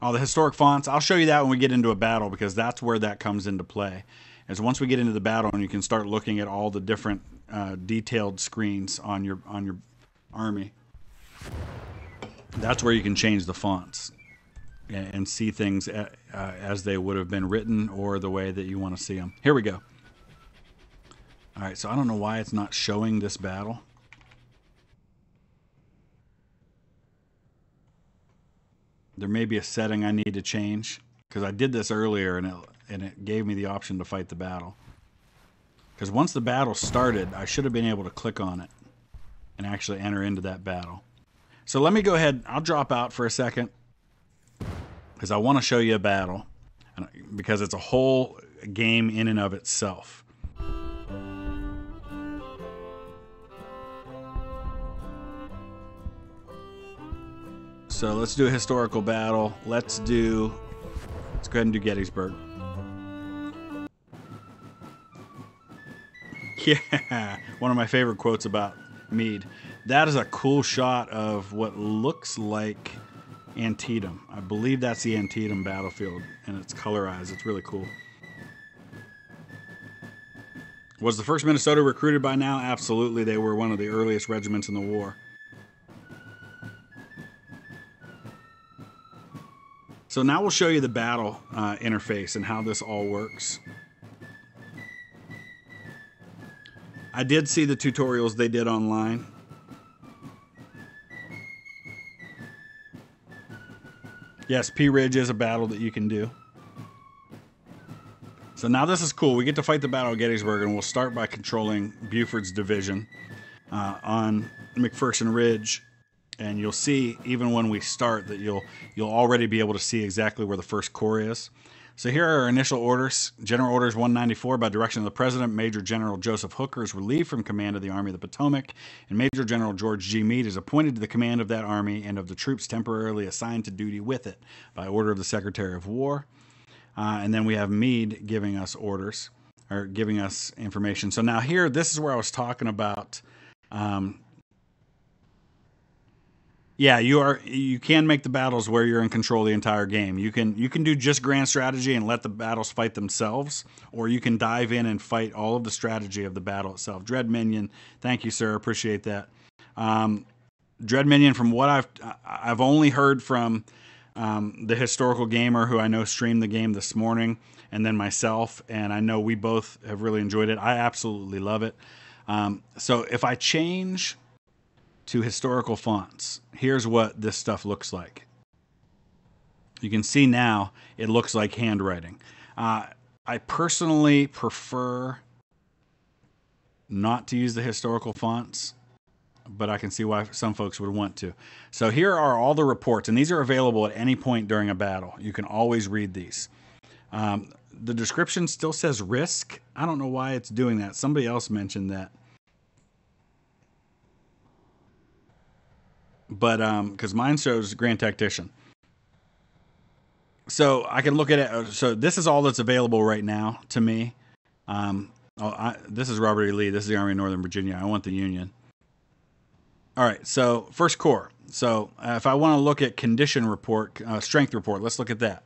Oh, the historic fonts. I'll show you that when we get into a battle because that's where that comes into play. Is once we get into the battle and you can start looking at all the different uh, detailed screens on your on your army. That's where you can change the fonts and see things uh, as they would have been written or the way that you want to see them. Here we go. All right, so I don't know why it's not showing this battle. There may be a setting I need to change because I did this earlier and it, and it gave me the option to fight the battle. Because once the battle started, I should have been able to click on it and actually enter into that battle. So let me go ahead. I'll drop out for a second, because I want to show you a battle, because it's a whole game in and of itself. So let's do a historical battle. Let's do, let's go ahead and do Gettysburg. Yeah, one of my favorite quotes about Meade. That is a cool shot of what looks like Antietam. I believe that's the Antietam battlefield, and it's colorized. It's really cool. Was the first Minnesota recruited by now? Absolutely, they were one of the earliest regiments in the war. So now we'll show you the battle uh, interface and how this all works. I did see the tutorials they did online. Yes, Pea Ridge is a battle that you can do. So now this is cool. We get to fight the Battle of Gettysburg, and we'll start by controlling Buford's division uh, on McPherson Ridge. And you'll see, even when we start, that you'll you'll already be able to see exactly where the first corps is. So here are our initial orders. General Orders one ninety-four, by direction of the President, Major General Joseph Hooker is relieved from command of the Army of the Potomac, and Major General George G. Meade is appointed to the command of that army and of the troops temporarily assigned to duty with it by order of the Secretary of War. Uh, and then we have Meade giving us orders, or giving us information. So now here, this is where I was talking about... Um, Yeah, you are. You can make the battles where you're in control the entire game. You can you can do just grand strategy and let the battles fight themselves, or you can dive in and fight all of the strategy of the battle itself. Dread Minion, thank you, sir. Appreciate that. Um, Dread Minion, from what I've I've only heard from um, the historical gamer who I know streamed the game this morning, and then myself, and I know we both have really enjoyed it. I absolutely love it. Um, so if I change to historical fonts, here's what this stuff looks like. You can see now it looks like handwriting. Uh, I personally prefer not to use the historical fonts, but I can see why some folks would want to. So here are all the reports, and these are available at any point during a battle. You can always read these. Um, the description still says risk. I don't know why it's doing that. Somebody else mentioned that. But um because mine shows Grand Tactician, so I can look at it. So this is all that's available right now to me. Um oh, I, this is Robert E. Lee. This is the Army of Northern Virginia. I want the Union. All right, so first corps. So uh, if I want to look at condition report, uh, strength report, let's look at that.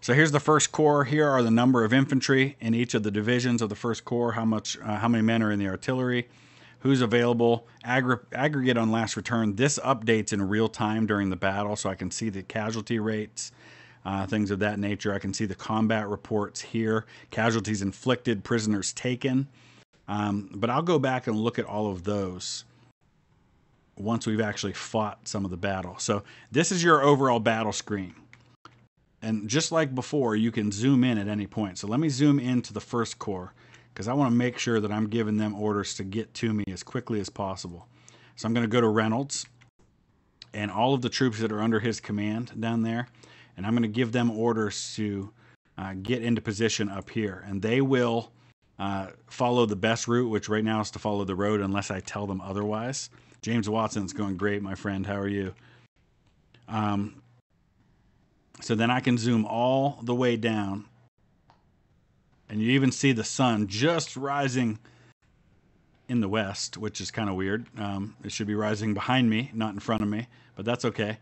So here's the first corps. Here are the number of infantry in each of the divisions of the first corps, how much uh, how many men are in the artillery, who's available, aggr aggregate on last return. This updates in real time during the battle, so I can see the casualty rates, uh, things of that nature. I can see the combat reports here, casualties inflicted, prisoners taken. Um, but I'll go back and look at all of those once we've actually fought some of the battle. So this is your overall battle screen. And just like before, you can zoom in at any point. So let me zoom into the first corps, because I want to make sure that I'm giving them orders to get to me as quickly as possible. So I'm going to go to Reynolds and all of the troops that are under his command down there, and I'm going to give them orders to uh, get into position up here. And they will uh, follow the best route, which right now is to follow the road unless I tell them otherwise. James Watson's going great, my friend. How are you? Um, so then I can zoom all the way down. And you even see the sun just rising in the west, which is kind of weird. Um, it should be rising behind me, not in front of me, but that's okay.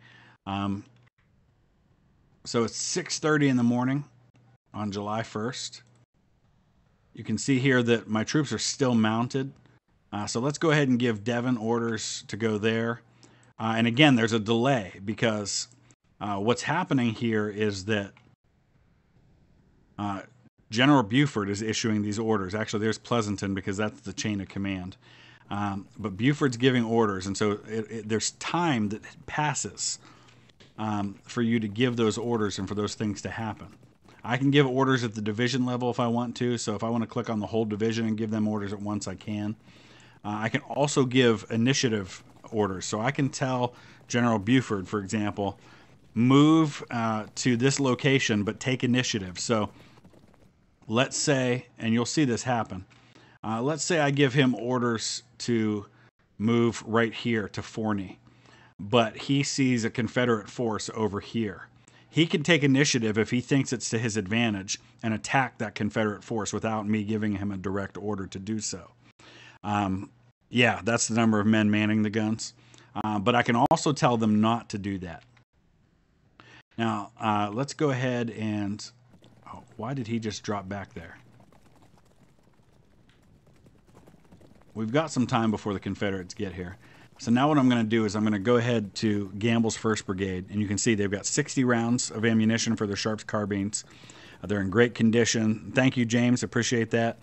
Um, so it's six thirty in the morning on July first. You can see here that my troops are still mounted. Uh, so let's go ahead and give Devin orders to go there. Uh, and again, there's a delay because uh, what's happening here is that... Uh, General Buford is issuing these orders. Actually, there's Pleasanton because that's the chain of command. Um, but Buford's giving orders, and so it, it, there's time that passes um, for you to give those orders and for those things to happen. I can give orders at the division level if I want to, so if I want to click on the whole division and give them orders at once, I can. Uh, I can also give initiative orders. So I can tell General Buford, for example, move uh, to this location but take initiative. So let's say, and you'll see this happen, uh, let's say I give him orders to move right here to Forney. but he sees a Confederate force over here. He can take initiative if he thinks it's to his advantage and attack that Confederate force without me giving him a direct order to do so. Um, yeah, that's the number of men manning the guns. Uh, but I can also tell them not to do that. Now, uh, let's go ahead and... Oh, why did he just drop back there? We've got some time before the Confederates get here. So now what I'm going to do is I'm going to go ahead to Gamble's first Brigade, and you can see they've got sixty rounds of ammunition for their Sharps carbines. Uh, they're in great condition. Thank you, James. Appreciate that.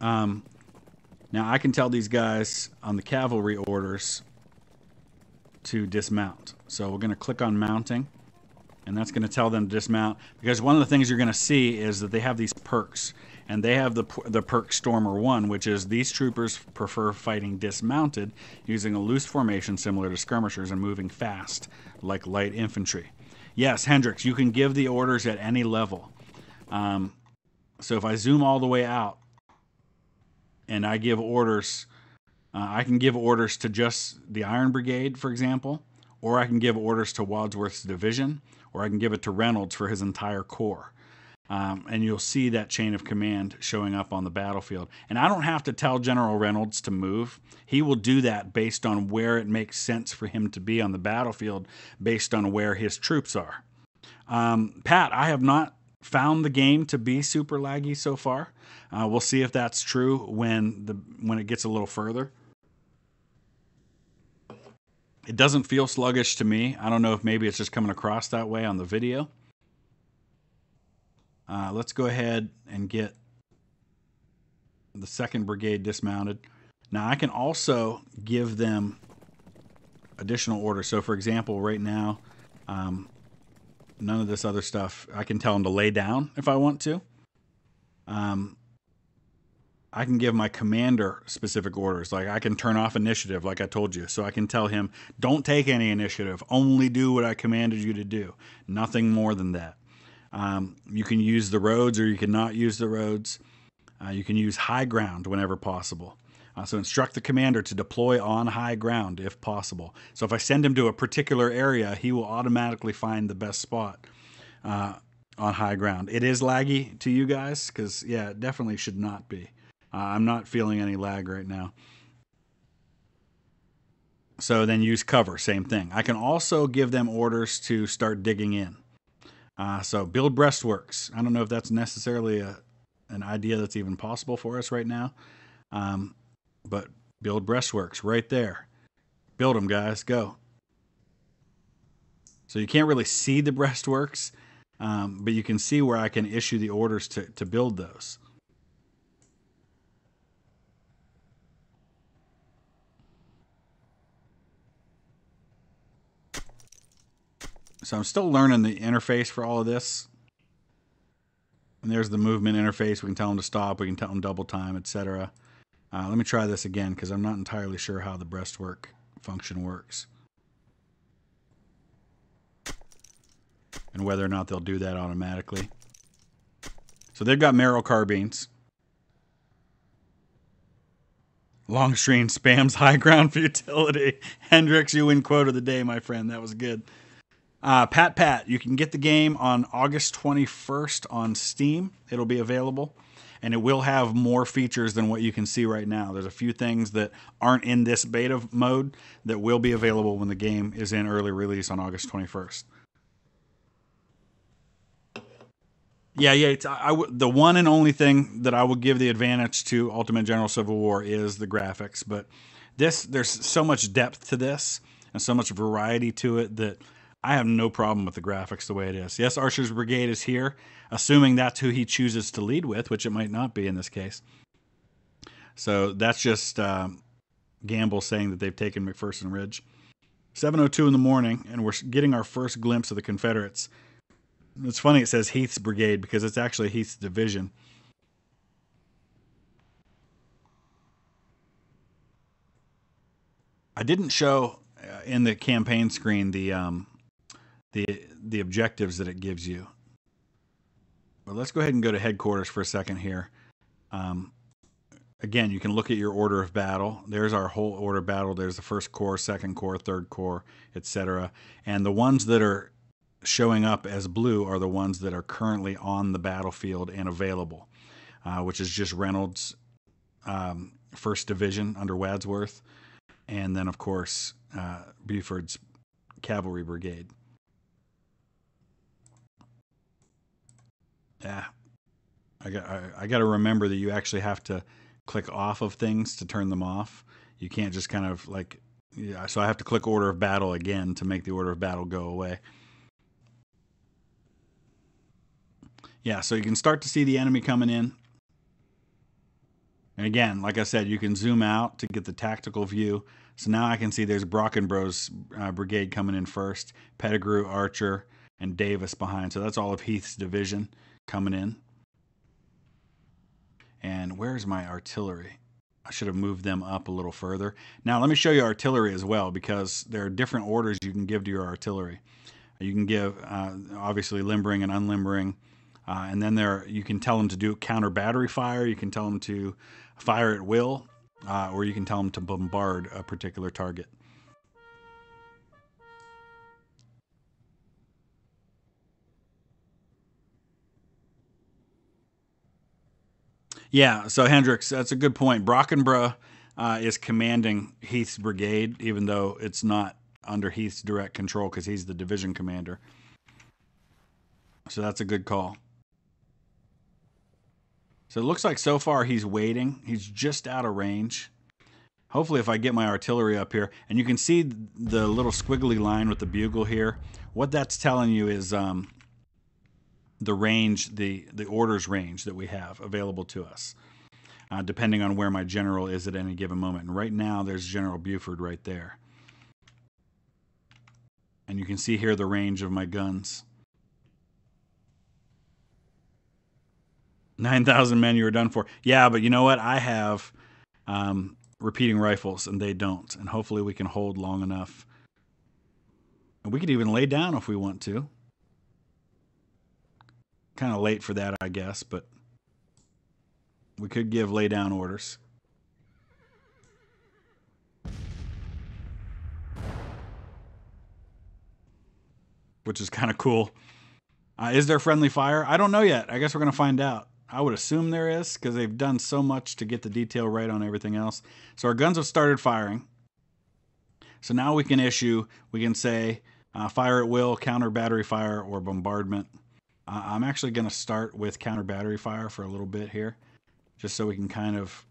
Um, now I can tell these guys on the cavalry orders to dismount. So we're going to click on mounting, and that's going to tell them to dismount, because one of the things you're going to see is that they have these perks. And they have the, the perk Stormer one, which is these troopers prefer fighting dismounted using a loose formation similar to skirmishers and moving fast like light infantry. Yes, Hendricks, you can give the orders at any level. Um, so if I zoom all the way out and I give orders, uh, I can give orders to just the Iron Brigade, for example, or I can give orders to Wadsworth's division, or I can give it to Reynolds for his entire corps. Um, and you'll see that chain of command showing up on the battlefield. And I don't have to tell General Reynolds to move. He will do that based on where it makes sense for him to be on the battlefield, based on where his troops are. Um, Pat, I have not found the game to be super laggy so far. Uh, we'll see if that's true when the when it gets a little further. It doesn't feel sluggish to me. I don't know if maybe it's just coming across that way on the video. Uh, let's go ahead and get the second Brigade dismounted. Now, I can also give them additional orders. So, for example, right now, um, none of this other stuff. I can tell them to lay down if I want to. Um, I can give my commander specific orders. Like, I can turn off initiative, like I told you. So I can tell him, don't take any initiative. Only do what I commanded you to do. Nothing more than that. Um, you can use the roads or you can not use the roads. Uh, you can use high ground whenever possible. Uh, so instruct the commander to deploy on high ground if possible. So if I send him to a particular area, he will automatically find the best spot uh, on high ground. It is laggy to you guys because, yeah, it definitely should not be. Uh, I'm not feeling any lag right now. So then use cover, same thing. I can also give them orders to start digging in. Uh, so build breastworks. I don't know if that's necessarily a, an idea that's even possible for us right now. Um, but build breastworks right there. Build them, guys. Go. So you can't really see the breastworks, um, but you can see where I can issue the orders to, to build those. So I'm still learning the interface for all of this. And there's the movement interface. We can tell them to stop. We can tell them double time, et cetera. Uh, let me try this again because I'm not entirely sure how the breastwork function works. And whether or not they'll do that automatically. So they've got Merrill carbines. Longstreet spams high ground futility. Hendricks, you win quote of the day, my friend. That was good. Uh, Pat Pat, you can get the game on August twenty-first on Steam. It'll be available, and it will have more features than what you can see right now. There's a few things that aren't in this beta mode that will be available when the game is in early release on August twenty-first. Yeah, yeah. It's, I, I w the one and only thing that I will give the advantage to Ultimate General Civil War is the graphics, but this there's so much depth to this and so much variety to it that I have no problem with the graphics the way it is. Yes, Archer's Brigade is here, assuming that's who he chooses to lead with, which it might not be in this case. So that's just um, Gamble saying that they've taken McPherson Ridge. seven oh two in the morning, and we're getting our first glimpse of the Confederates. It's funny it says Heath's Brigade because it's actually Heath's division. I didn't show uh, in the campaign screen the... Um, The, the objectives that it gives you. But let's go ahead and go to headquarters for a second here. Um, Again, you can look at your order of battle. There's our whole order of battle. There's the first corps, second corps, third corps, et cetera. And the ones that are showing up as blue are the ones that are currently on the battlefield and available, uh, which is just Reynolds' um, first Division under Wadsworth, and then, of course, uh, Buford's Cavalry Brigade. Yeah, I got I, I got to remember that you actually have to click off of things to turn them off. You can't just kind of like, yeah, so I have to click order of battle again to make the order of battle go away. Yeah, so you can start to see the enemy coming in. And again, like I said, you can zoom out to get the tactical view. So now I can see there's Brockenbrough's uh, brigade coming in first, Pettigrew, Archer, and Davis behind. So that's all of Heath's division coming in. And where's my artillery? I should have moved them up a little further. Now let me show you artillery as well, because there are different orders you can give to your artillery. You can give, uh, obviously, limbering and unlimbering. Uh, and then there, you can tell them to do counter battery fire. You can tell them to fire at will, uh, or you can tell them to bombard a particular target. Yeah, so Hendricks, that's a good point. Brockenbrough uh, is commanding Heath's brigade, even though it's not under Heath's direct control because he's the division commander. So that's a good call. So it looks like so far he's waiting. He's just out of range. Hopefully if I get my artillery up here, and you can see the little squiggly line with the bugle here, what that's telling you is um, the range, the, the orders range that we have available to us, uh, depending on where my general is at any given moment. And right now there's General Buford right there. And you can see here the range of my guns. nine thousand men, you were done for. Yeah, but you know what? I have um, repeating rifles, and they don't. And hopefully we can hold long enough. And we could even lay down if we want to. Kind of late for that, I guess, but we could give lay down orders. Which is kind of cool. Uh, is there friendly fire? I don't know yet. I guess we're going to find out. I would assume there is, because they've done so much to get the detail right on everything else. So our guns have started firing. So now we can issue, we can say uh, fire at will, counter battery fire, or bombardment. Uh, I'm actually going to start with counter battery fire for a little bit here, just so we can kind of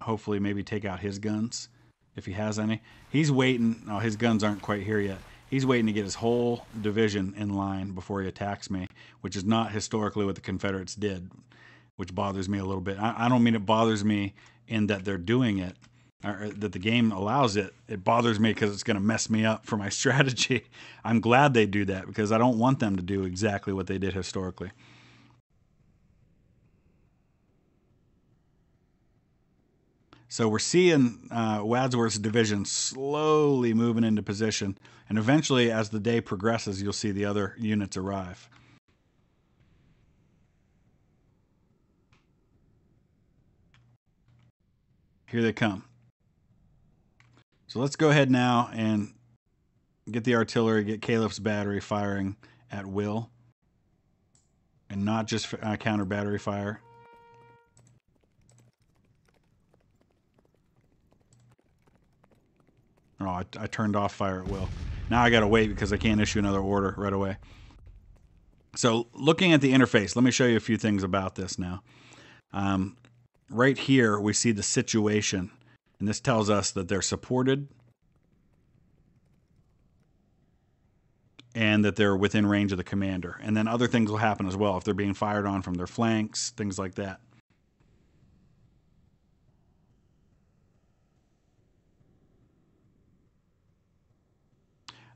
hopefully maybe take out his guns if he has any. He's waiting. Oh, his guns aren't quite here yet. He's waiting to get his whole division in line before he attacks me, which is not historically what the Confederates did, which bothers me a little bit. I, I don't mean it bothers me in that they're doing it, or that the game allows it. It bothers me because it's going to mess me up for my strategy. I'm glad they do that, because I don't want them to do exactly what they did historically. So we're seeing uh, Wadsworth's division slowly moving into position. And eventually, as the day progresses, you'll see the other units arrive. Here they come. So let's go ahead now and get the artillery, get Caliph's battery firing at will. And not just uh, counter battery fire. Oh, I, I turned off fire at will. Now I got to wait because I can't issue another order right away. So looking at the interface, let me show you a few things about this now. Um, right here, we see the situation. And this tells us that they're supported and that they're within range of the commander. And then other things will happen as well, if they're being fired on from their flanks, things like that.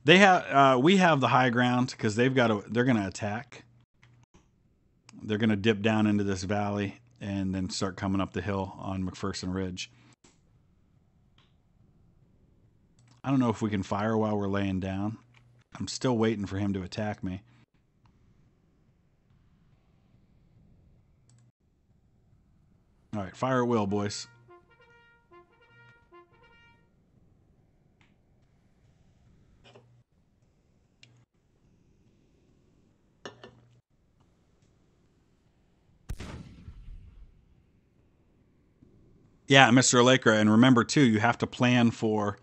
They have, uh, we have the high ground because they've got to, they're going to attack. They're going to dip down into this valley and then start coming up the hill on McPherson Ridge. I don't know if we can fire while we're laying down. I'm still waiting for him to attack me. All right, fire at will, boys. Yeah, Mister Laker, and remember too, you have to plan for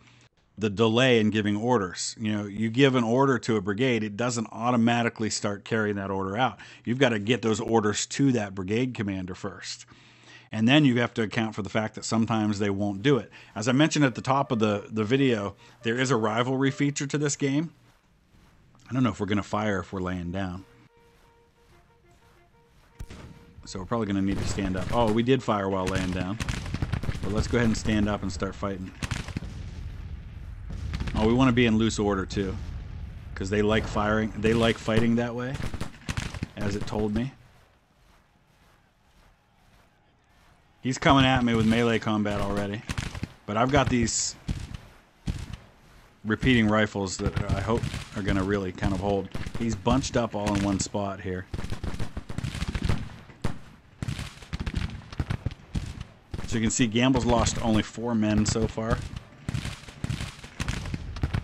the delay in giving orders. You know, you give an order to a brigade, it doesn't automatically start carrying that order out. You've got to get those orders to that brigade commander first. And then you have to account for the fact that sometimes they won't do it. As I mentioned at the top of the, the video, there is a rivalry feature to this game. I don't know if we're going to fire if we're laying down. So we're probably going to need to stand up. Oh, we did fire while laying down. But let's go ahead and stand up and start fighting. Oh, we want to be in loose order too, because they like firing. They like fighting that way, as it told me. He's coming at me with melee combat already, but I've got these repeating rifles that I hope are going to really kind of hold. He's bunched up all in one spot here. So you can see Gamble's lost only four men so far.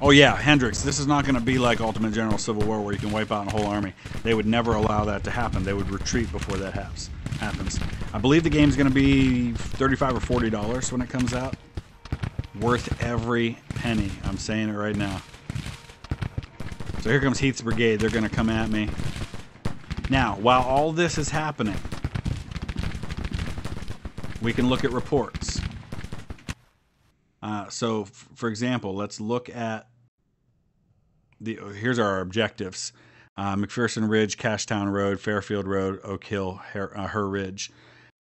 Oh yeah, Hendricks, this is not going to be like Ultimate General Civil War where you can wipe out a whole army. They would never allow that to happen. They would retreat before that happens. I believe the game's going to be thirty-five or forty dollars when it comes out. Worth every penny. I'm saying it right now. So here comes Heath's brigade. They're going to come at me. Now, while all this is happening, we can look at reports. Uh, so, f for example, let's look at the. Oh, here's our objectives: uh, McPherson Ridge, Cashtown Road, Fairfield Road, Oak Hill, Her, uh, Her Ridge.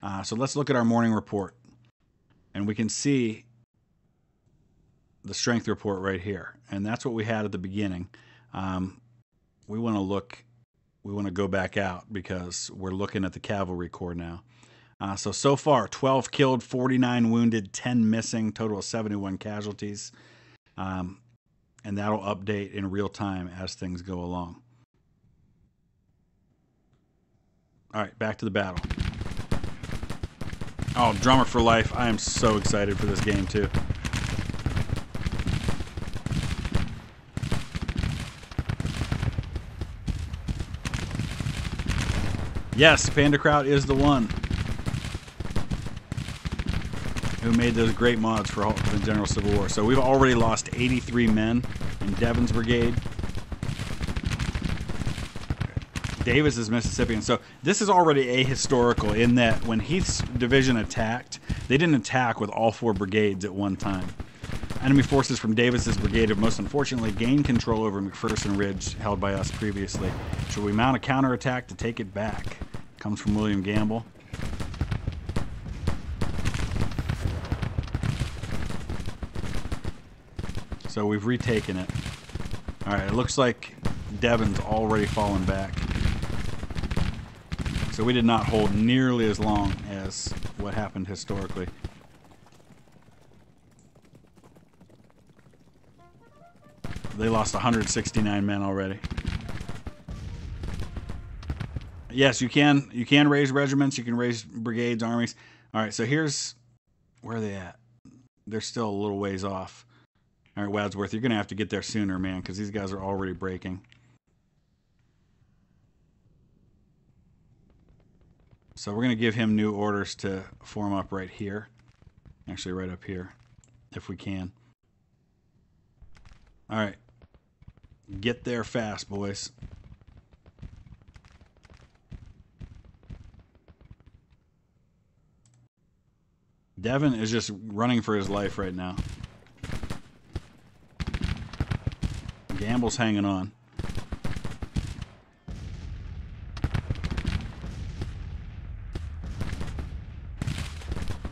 Uh, so let's look at our morning report, and we can see the strength report right here, and that's what we had at the beginning. Um, we want to look. We want to go back out because we're looking at the Cavalry Corps now. Uh, so, so far, twelve killed, forty-nine wounded, ten missing, total of seventy-one casualties. Um, and that'll update in real time as things go along. All right, back to the battle. Oh, Drummer for Life. I am so excited for this game, too. Yes, Panda Kraut is the one who made those great mods for the General Civil War. So we've already lost eighty-three men in Devin's brigade. Davis is Mississippian. So this is already ahistorical in that when Heath's division attacked, they didn't attack with all four brigades at one time. Enemy forces from Davis's brigade have most unfortunately gained control over McPherson Ridge held by us previously. Should we mount a counterattack to take it back? Comes from William Gamble. So we've retaken it. All right, it looks like Devin's already fallen back. So we did not hold nearly as long as what happened historically. They lost one hundred sixty-nine men already. Yes, you can you can raise regiments, you can raise brigades, armies. All right, so here's where are they at? They're still a little ways off. All right, Wadsworth, you're going to have to get there sooner, man, because these guys are already breaking. So we're going to give him new orders to form up right here. Actually, right up here, if we can. All right. Get there fast, boys. Devin is just running for his life right now. Gamble's hanging on.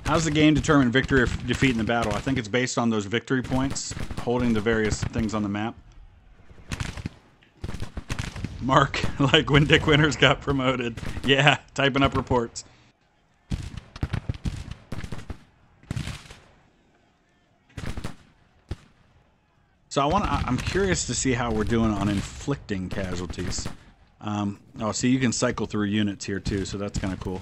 How's the game determine victory or defeat in the battle? I think it's based on those victory points, holding the various things on the map. Mark, like when Dick Winters got promoted. Yeah, typing up reports. So I want. I'm curious to see how we're doing on inflicting casualties. Um, oh, see, you can cycle through units here too, so that's kind of cool.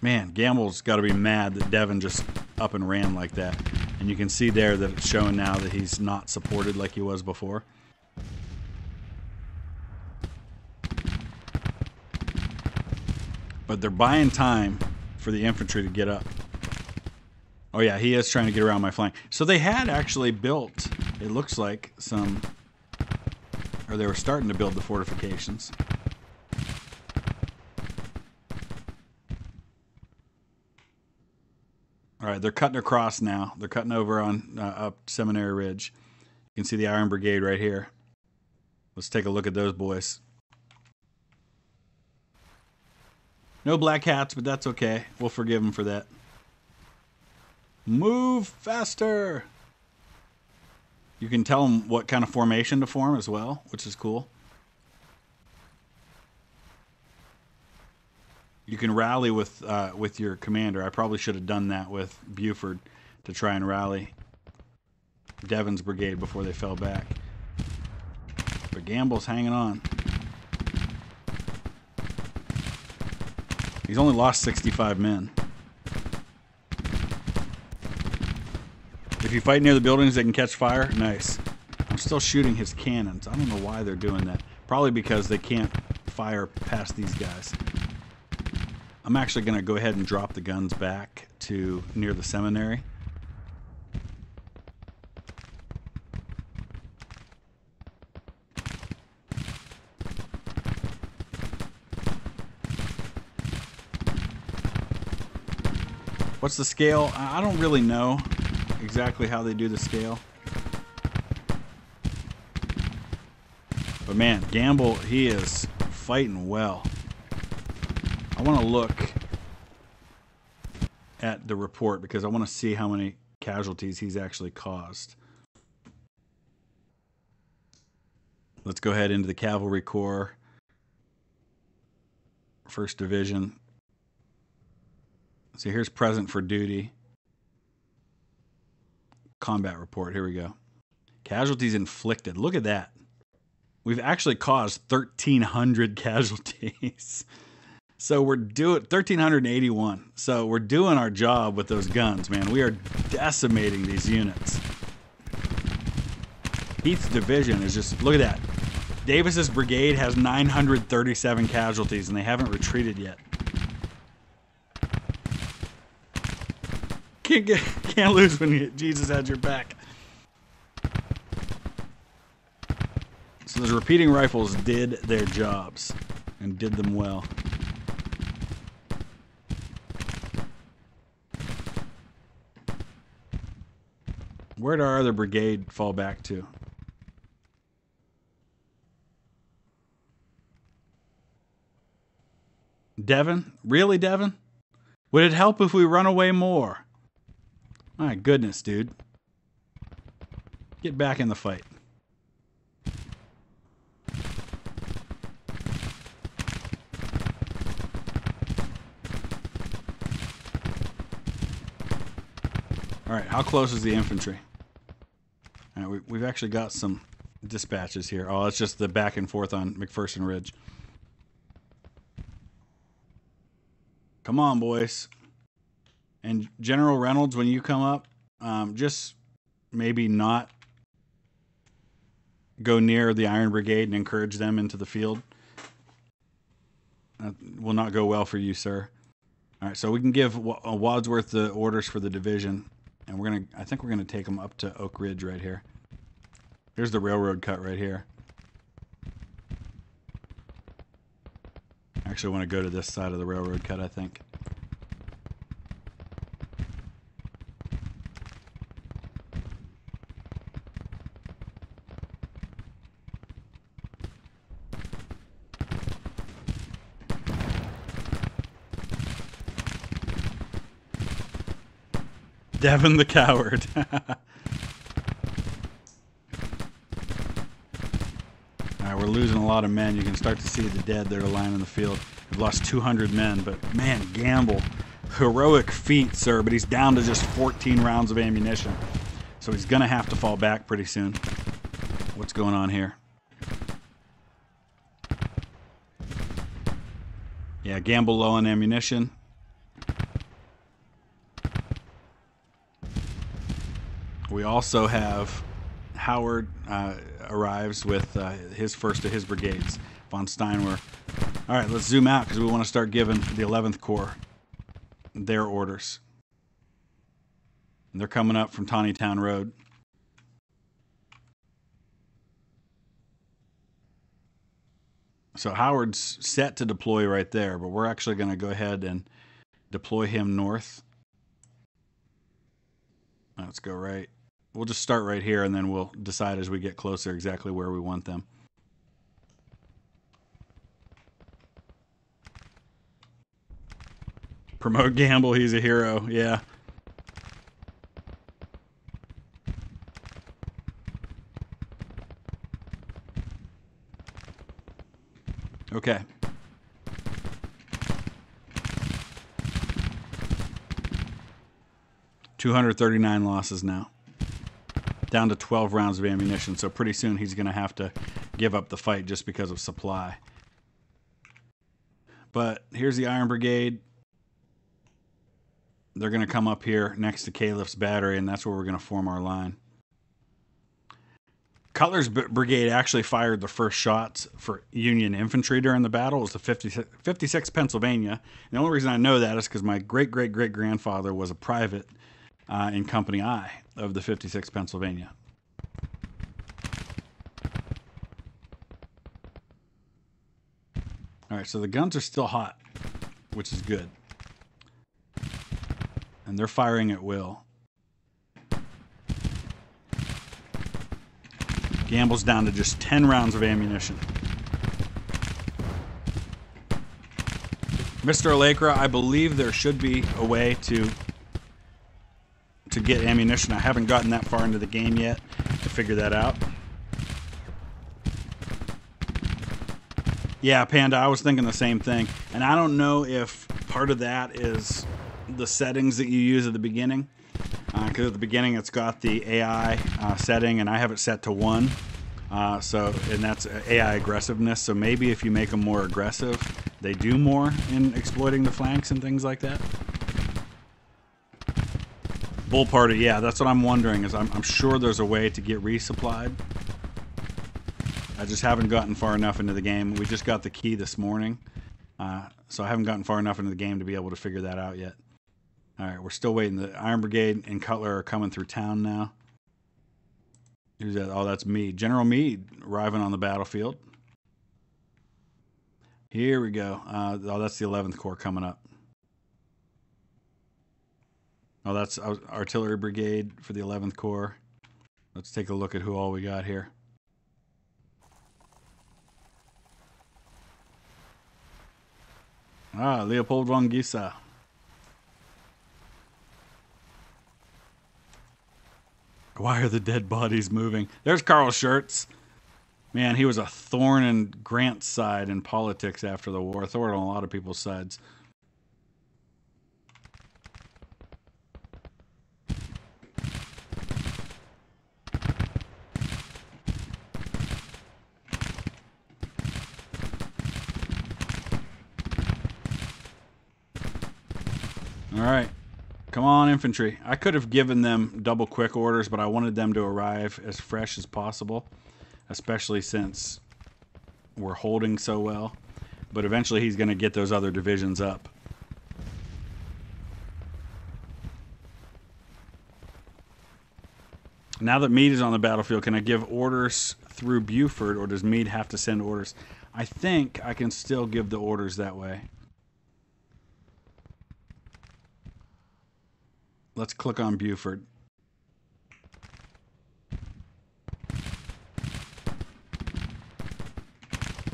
Man, Gamble's got to be mad that Devin just up and ran like that. And you can see there that it's showing now that he's not supported like he was before. But they're buying time for the infantry to get up. Oh yeah, he is trying to get around my flank. So they had actually built, it looks like, some... or they were starting to build the fortifications. All right, they're cutting across now. They're cutting over on uh, up Seminary Ridge. You can see the Iron Brigade right here. Let's take a look at those boys. No black hats, but that's okay. We'll forgive them for that. Move faster! You can tell them what kind of formation to form as well, which is cool. You can rally with uh, with your commander. I probably should have done that with Buford to try and rally Devin's brigade before they fell back. But Gamble's hanging on. He's only lost sixty-five men. If you fight near the buildings, they can catch fire. Nice. I'm still shooting his cannons. I don't know why they're doing that. Probably because they can't fire past these guys. I'm actually going to go ahead and drop the guns back to near the seminary. What's the scale? I don't really know exactly how they do the scale. But man, Gamble, he is fighting well. I want to look at the report because I want to see how many casualties he's actually caused. Let's go ahead into the Cavalry Corps, First Division. So here's present for duty. Combat report. Here we go. Casualties inflicted. Look at that. We've actually caused thirteen hundred casualties. So we're doing one thousand three hundred eighty-one. So we're doing our job with those guns, man. We are decimating these units. Heath's division is just, look at that. Davis's brigade has nine hundred thirty-seven casualties and they haven't retreated yet. Can't, get, can't lose when Jesus has your back. So those repeating rifles did their jobs and did them well. Where'd our other brigade fall back to? Devin? Really, Devin? Would it help if we run away more? My goodness, dude. Get back in the fight. All right, how close is the infantry? All right, we, we've actually got some dispatches here. Oh, it's just the back and forth on McPherson Ridge. Come on, boys. And General Reynolds, when you come up, um, just maybe not go near the Iron Brigade and encourage them into the field. That will not go well for you, sir. All right, so we can give Wadsworth the orders for the division, and we're gonna. I think we're gonna take them up to Oak Ridge right here. Here's the railroad cut right here. Actually, I want to go to this side of the railroad cut, I think. Devin the coward. All right, we're losing a lot of men. You can start to see the dead that are lying in the field. We've lost two hundred men, but man, Gamble, heroic feat, sir, but he's down to just fourteen rounds of ammunition. So he's gonna have to fall back pretty soon. What's going on here? Yeah, Gamble low on ammunition. We also have Howard uh, arrives with uh, his first of his brigades, von Steinwehr. All right, let's zoom out because we want to start giving the eleventh Corps their orders. And they're coming up from Tawnytown Road. So Howard's set to deploy right there, but we're actually going to go ahead and deploy him north. Let's go right. We'll just start right here, and then we'll decide as we get closer exactly where we want them. Promote Gamble. He's a hero. Yeah. Okay. two hundred thirty-nine losses now. Down to twelve rounds of ammunition, so pretty soon he's going to have to give up the fight just because of supply. But here's the Iron Brigade. They're going to come up here next to Caliph's Battery, and that's where we're going to form our line. Cutler's brigade actually fired the first shots for Union infantry during the battle. It was the fifty-sixth Pennsylvania. And the only reason I know that is because my great-great-great-grandfather was a private uh, in Company I of the fifty-sixth Pennsylvania. All right, so the guns are still hot, which is good. And they're firing at will. Gamble's down to just ten rounds of ammunition. Mister Alacra, I believe there should be a way to to get ammunition. I haven't gotten that far into the game yet to figure that out. Yeah, Panda, I was thinking the same thing. And I don't know if part of that is the settings that you use at the beginning. Because uh, at the beginning it's got the A I uh, setting, and I have it set to one, uh, so and that's A I aggressiveness. So maybe if you make them more aggressive, they do more in exploiting the flanks and things like that. Bull Party, yeah, that's what I'm wondering. Is I'm, I'm sure there's a way to get resupplied. I just haven't gotten far enough into the game. We just got the key this morning, uh, so I haven't gotten far enough into the game to be able to figure that out yet. All right, we're still waiting. The Iron Brigade and Cutler are coming through town now. Who's that? Oh, that's Meade. General Meade arriving on the battlefield. Here we go. Uh, oh, that's the eleventh Corps coming up. Oh, that's Artillery Brigade for the eleventh Corps. Let's take a look at who all we got here. Ah, Leopold von Gisa. Why are the dead bodies moving? There's Carl Schurz. Man, he was a thorn in Grant's side in politics after the war. Thorn on a lot of people's sides. All right. Come on, infantry. I could have given them double quick orders, but I wanted them to arrive as fresh as possible, especially since we're holding so well. But eventually he's going to get those other divisions up. Now that Meade is on the battlefield, can I give orders through Buford, or does Meade have to send orders? I think I can still give the orders that way. Let's click on Buford.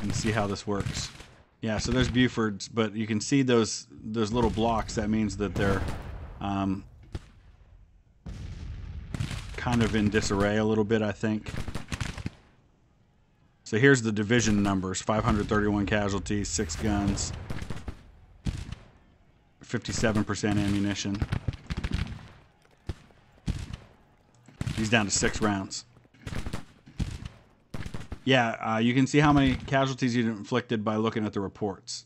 And see how this works. Yeah, so there's Buford's, but you can see those those little blocks. That means that they're um, kind of in disarray a little bit, I think. So here's the division numbers. five hundred thirty-one casualties, six guns, fifty-seven percent ammunition. He's down to six rounds. Yeah, uh, you can see how many casualties you inflicted by looking at the reports.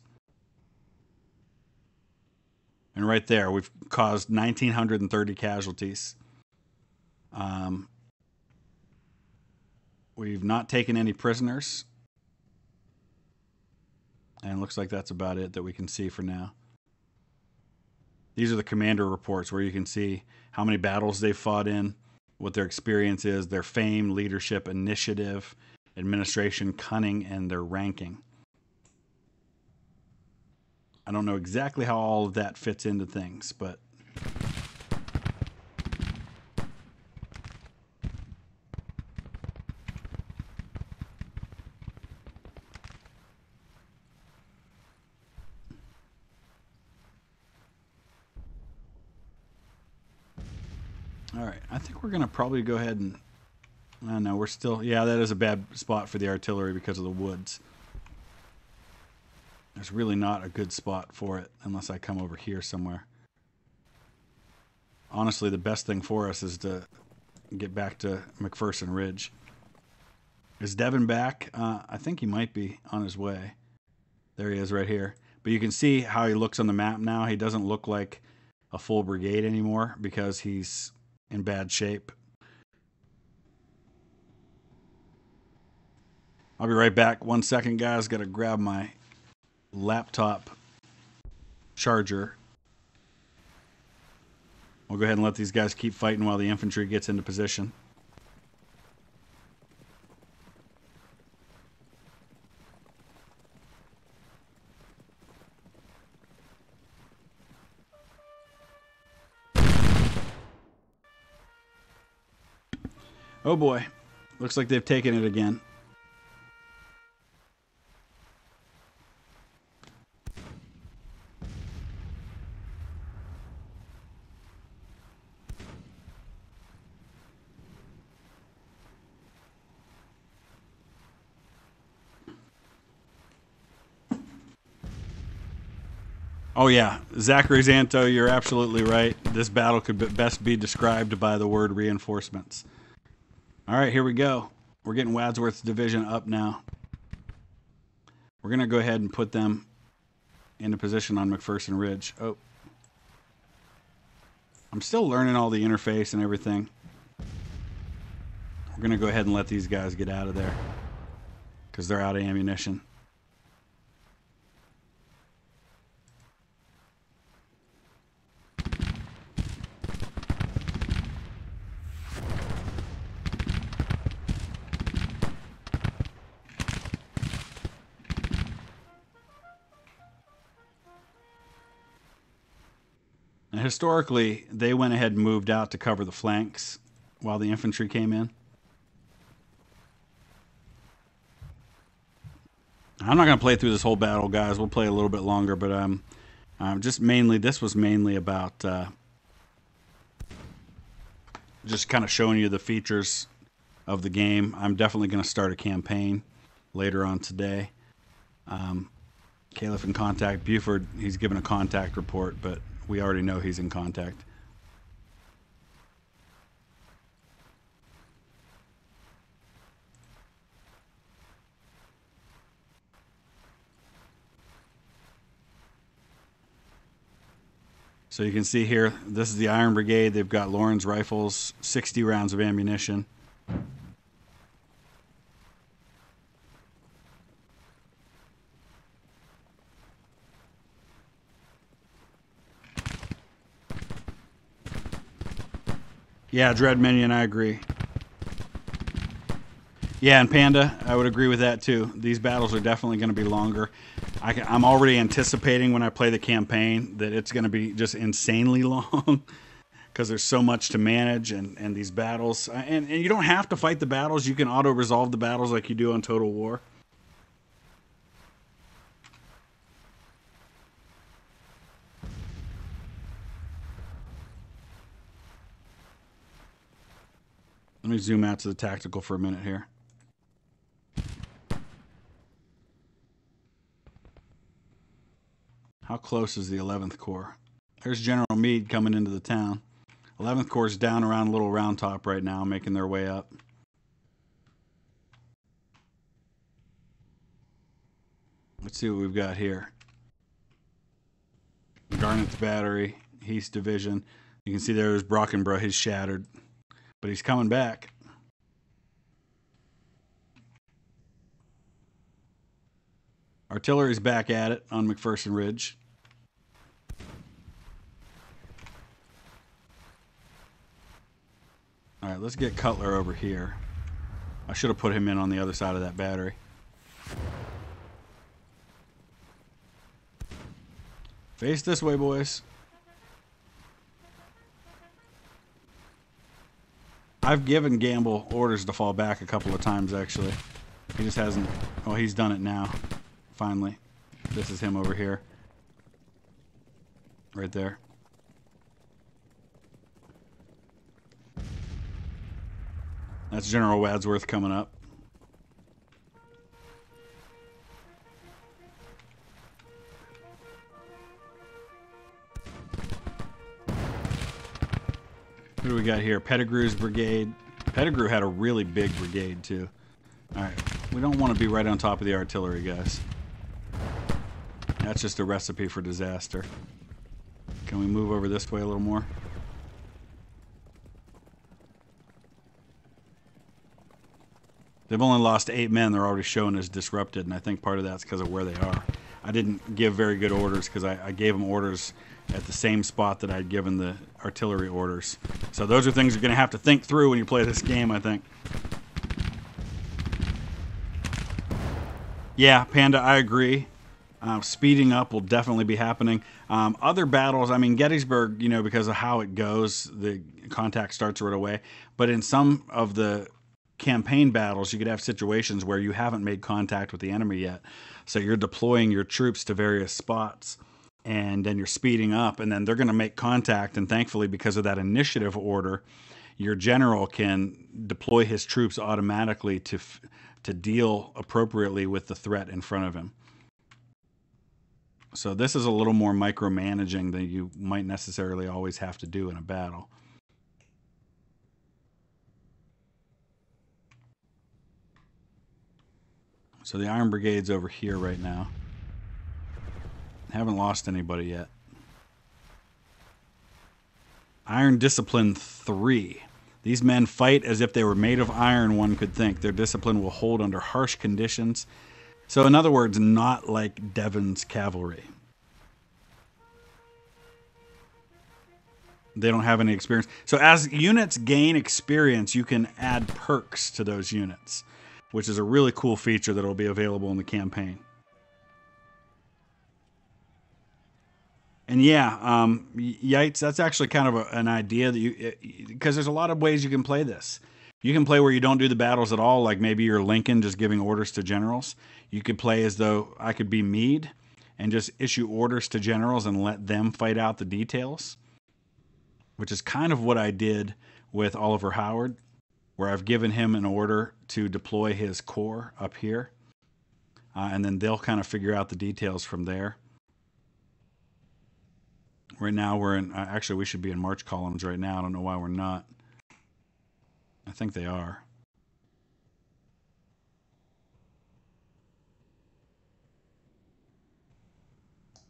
And right there, we've caused one thousand nine hundred thirty casualties. Um, we've not taken any prisoners. And it looks like that's about it that we can see for now. These are the commander reports where you can see how many battles they've fought in, what their experience is, their fame, leadership, initiative, administration, cunning, and their ranking. I don't know exactly how all of that fits into things, but... Alright, I think we're going to probably go ahead and... I don't know, we're still... Yeah, that is a bad spot for the artillery because of the woods. There's really not a good spot for it unless I come over here somewhere. Honestly, the best thing for us is to get back to McPherson Ridge. Is Devin back? Uh, I think he might be on his way. There he is right here. But you can see how he looks on the map now. He doesn't look like a full brigade anymore because he's... in bad shape. I'll be right back. One second, guys. Gotta grab my laptop charger. We'll go ahead and let these guys keep fighting while the infantry gets into position. Oh boy, looks like they've taken it again. Oh yeah, Zachary Zanto, you're absolutely right. This battle could best be described by the word reinforcements. All right, here we go. We're getting Wadsworth's division up now. We're going to go ahead and put them into position on McPherson Ridge. Oh. I'm still learning all the interface and everything. We're going to go ahead and let these guys get out of there because they're out of ammunition. Historically, they went ahead and moved out to cover the flanks while the infantry came in. I'm not going to play through this whole battle, guys. We'll play a little bit longer, but um, um, just mainly, this was mainly about uh, just kind of showing you the features of the game. I'm definitely going to start a campaign later on today. Um, Caliph in contact. Buford, he's given a contact report, but we already know he's in contact. So you can see here, this is the Iron Brigade. They've got Lawrence rifles, sixty rounds of ammunition. Yeah, Dread Minion, I agree. Yeah, and Panda, I would agree with that too. These battles are definitely going to be longer. I can, I'm already anticipating when I play the campaign that it's going to be just insanely long because there's so much to manage and, and these battles. And, and you don't have to fight the battles. You can auto-resolve the battles like you do on Total War. Let me zoom out to the tactical for a minute here. How close is the eleventh Corps? There's General Meade coming into the town. eleventh Corps is down around Little Round Top right now, making their way up. Let's see what we've got here. Garnett's Battery, Heath's Division. You can see there's Brockenbrough, he's shattered. but he's coming back. Artillery's back at it on McPherson Ridge. All right, let's get Cutler over here. I should have put him in on the other side of that battery. Face this way, boys. I've given Gamble orders to fall back a couple of times, actually. He just hasn't... Oh, he's done it now. Finally. This is him over here. Right there. That's General Wadsworth coming up. Who do we got here? Pettigrew's brigade. Pettigrew had a really big brigade, too. Alright, we don't want to be right on top of the artillery, guys. That's just a recipe for disaster. Can we move over this way a little more? They've only lost eight men. They're already shown as disrupted, and I think part of that's because of where they are. I didn't give very good orders because I, I gave them orders at the same spot that I'd given the artillery orders. So those are things you're going to have to think through when you play this game, I think. Yeah, Panda, I agree. Uh, speeding up will definitely be happening. Um, other battles, I mean, Gettysburg, you know, because of how it goes, the contact starts right away. But in some of the campaign battles, you could have situations where you haven't made contact with the enemy yet. So you're deploying your troops to various spots, and then you're speeding up, and then they're going to make contact. And thankfully, because of that initiative order, your general can deploy his troops automatically to, f to deal appropriately with the threat in front of him. So this is a little more micromanaging than you might necessarily always have to do in a battle. So the Iron Brigade's over here right now. Haven't lost anybody yet. Iron Discipline three. These men fight as if they were made of iron, one could think. Their discipline will hold under harsh conditions. So in other words, not like Devon's cavalry. They don't have any experience. So as units gain experience, you can add perks to those units, which is a really cool feature that will be available in the campaign. And yeah, um, Yates, that's actually kind of a, an idea that you, because there's a lot of ways you can play this. You can play where you don't do the battles at all, like maybe you're Lincoln just giving orders to generals. You could play as though I could be Meade and just issue orders to generals and let them fight out the details, which is kind of what I did with Oliver Howard, where I've given him an order to deploy his corps up here. Uh, and then they'll kind of figure out the details from there. Right now we're in, uh, actually we should be in march columns right now. I don't know why we're not. I think they are.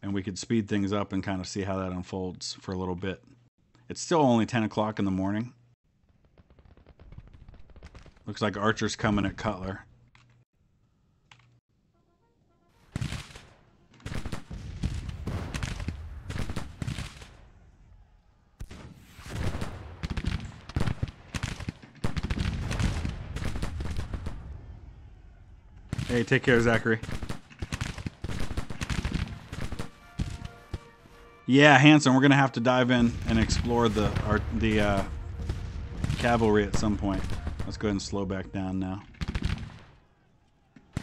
And we could speed things up and kind of see how that unfolds for a little bit. It's still only ten o'clock in the morning. Looks like Archer's coming at Cutler. Hey, take care, Zachary. Yeah, Hanson, we're gonna have to dive in and explore the our, the uh, cavalry at some point. Let's go ahead and slow back down now. I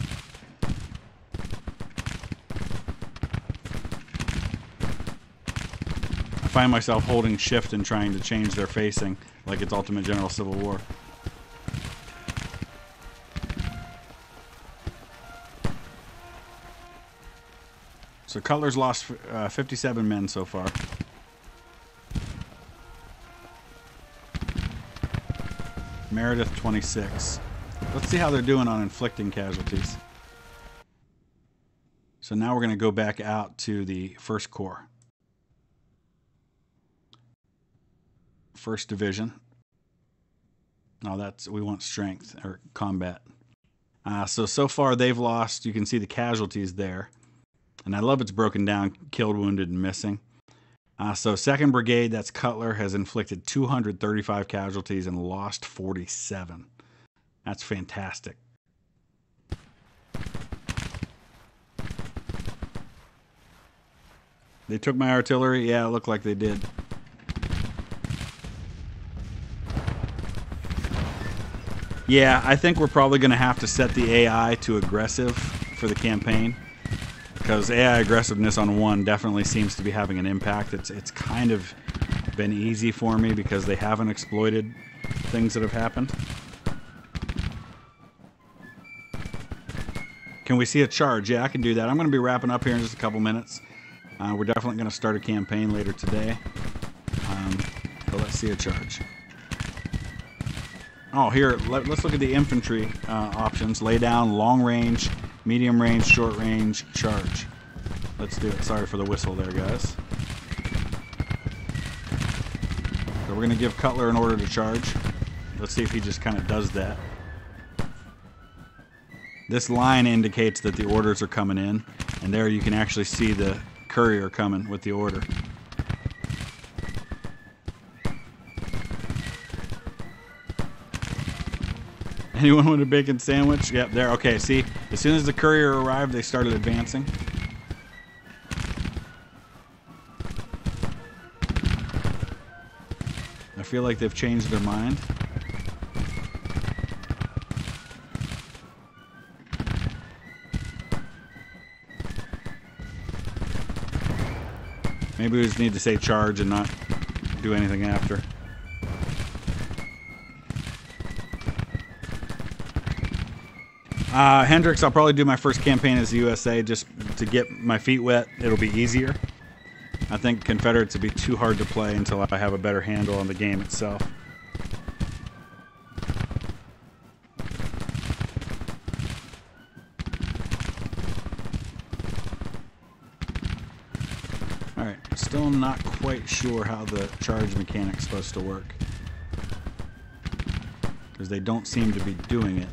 find myself holding shift and trying to change their facing like it's Ultimate General Civil War. So Cutler's lost uh, fifty-seven men so far. Meredith, twenty-six. Let's see how they're doing on inflicting casualties. So now we're going to go back out to the First Corps. First Division. No, that's, we want strength or combat. Uh, so, so far they've lost. You can see the casualties there. And I love it's broken down, killed, wounded, and missing. Uh, so second Brigade, that's Cutler, has inflicted two hundred thirty-five casualties and lost forty-seven. That's fantastic. They took my artillery? Yeah, it looked like they did. Yeah, I think we're probably going to have to set the A I to aggressive for the campaign, because A I aggressiveness on one definitely seems to be having an impact. It's, it's kind of been easy for me because they haven't exploited things that have happened. Can we see a charge? Yeah, I can do that. I'm going to be wrapping up here in just a couple minutes. Uh, we're definitely going to start a campaign later today. Um, but let's see a charge. Oh, here, let, let's look at the infantry uh, options. Lay down, long range, medium range, short range, charge. Let's do it. Sorry for the whistle there, guys. So we're going to give Cutler an order to charge. Let's see if he just kind of does that. This line indicates that the orders are coming in, and there you can actually see the courier coming with the order. Anyone want a bacon sandwich? Yep, there. Okay, see? As soon as the courier arrived, they started advancing. I feel like they've changed their mind. Maybe we just need to say charge and not do anything after. Uh, Hendricks, I'll probably do my first campaign as the U S A just to get my feet wet. It'll be easier. I think Confederates would be too hard to play until I have a better handle on the game itself. Still not quite sure how the charge mechanic's supposed to work, because they don't seem to be doing it.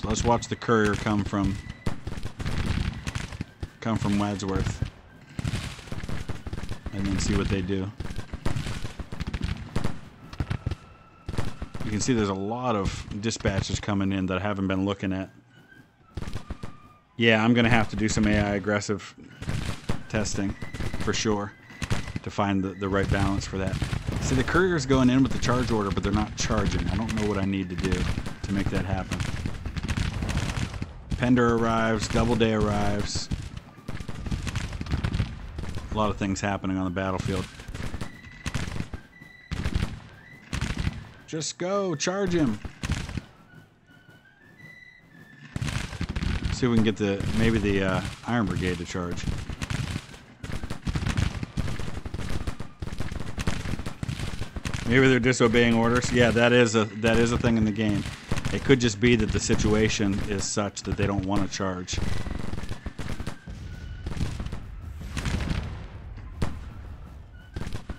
So let's watch the courier come from come from Wadsworth, and then see what they do. You can see there's a lot of dispatches coming in that I haven't been looking at. Yeah, I'm going to have to do some A I aggressive testing for sure to find the, the right balance for that. See, the courier's going in with the charge order, but they're not charging. I don't know what I need to do to make that happen. Pender arrives. Doubleday arrives. A lot of things happening on the battlefield. Just go, charge him. See if we can get the maybe the uh, Iron Brigade to charge. Maybe they're disobeying orders. Yeah, that is a that is a thing in the game. It could just be that the situation is such that they don't want to charge.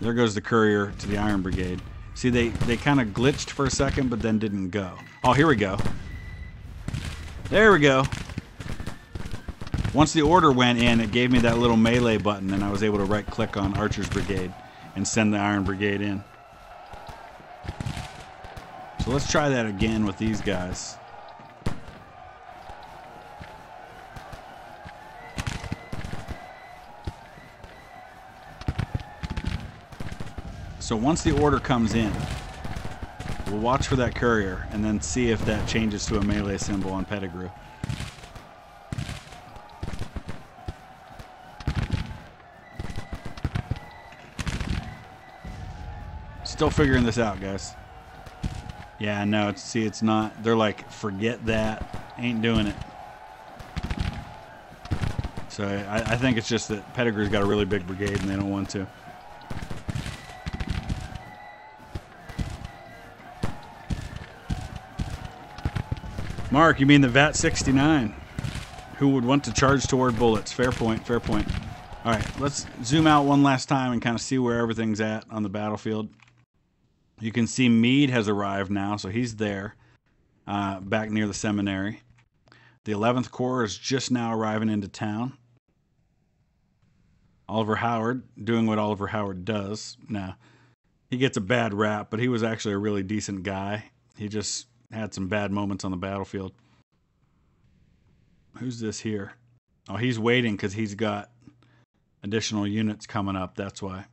There goes the courier to the Iron Brigade. See, they, they kind of glitched for a second, but then didn't go. Oh, here we go. There we go. Once the order went in, it gave me that little melee button, and I was able to right-click on Archer's Brigade and send the Iron Brigade in. So let's try that again with these guys. So once the order comes in, we'll watch for that courier and then see if that changes to a melee symbol on Pettigrew. Still figuring this out, guys. Yeah, no, it's, see, it's not. They're like, forget that. Ain't doing it. So I, I think it's just that Pettigrew's got a really big brigade and they don't want to. Mark, you mean the V A T sixty-nine? who would want to charge toward bullets. Fair point, fair point. All right, let's zoom out one last time and kind of see where everything's at on the battlefield. You can see Meade has arrived now, so he's there, uh, back near the seminary. The eleventh Corps is just now arriving into town. Oliver Howard, doing what Oliver Howard does. Now, he gets a bad rap, but he was actually a really decent guy. He just had some bad moments on the battlefield. Who's this here? Oh, he's waiting because he's got additional units coming up, that's why.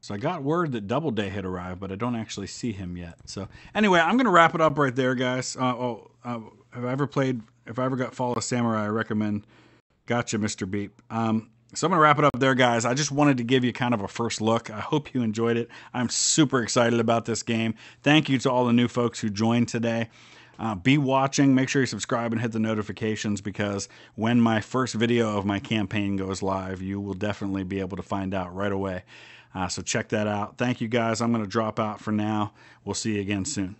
So I got word that Doubleday had arrived, but I don't actually see him yet. So anyway, I'm going to wrap it up right there, guys. Uh, oh, uh, have I ever played, if I ever got Fall of Samurai, I recommend Gotcha, Mister Beep. Um, so I'm going to wrap it up there, guys. I just wanted to give you kind of a first look. I hope you enjoyed it. I'm super excited about this game. Thank you to all the new folks who joined today. Uh, be watching. Make sure you subscribe and hit the notifications, because when my first video of my campaign goes live, you will definitely be able to find out right away. Uh, so check that out. Thank you, guys. I'm going to drop out for now. We'll see you again soon.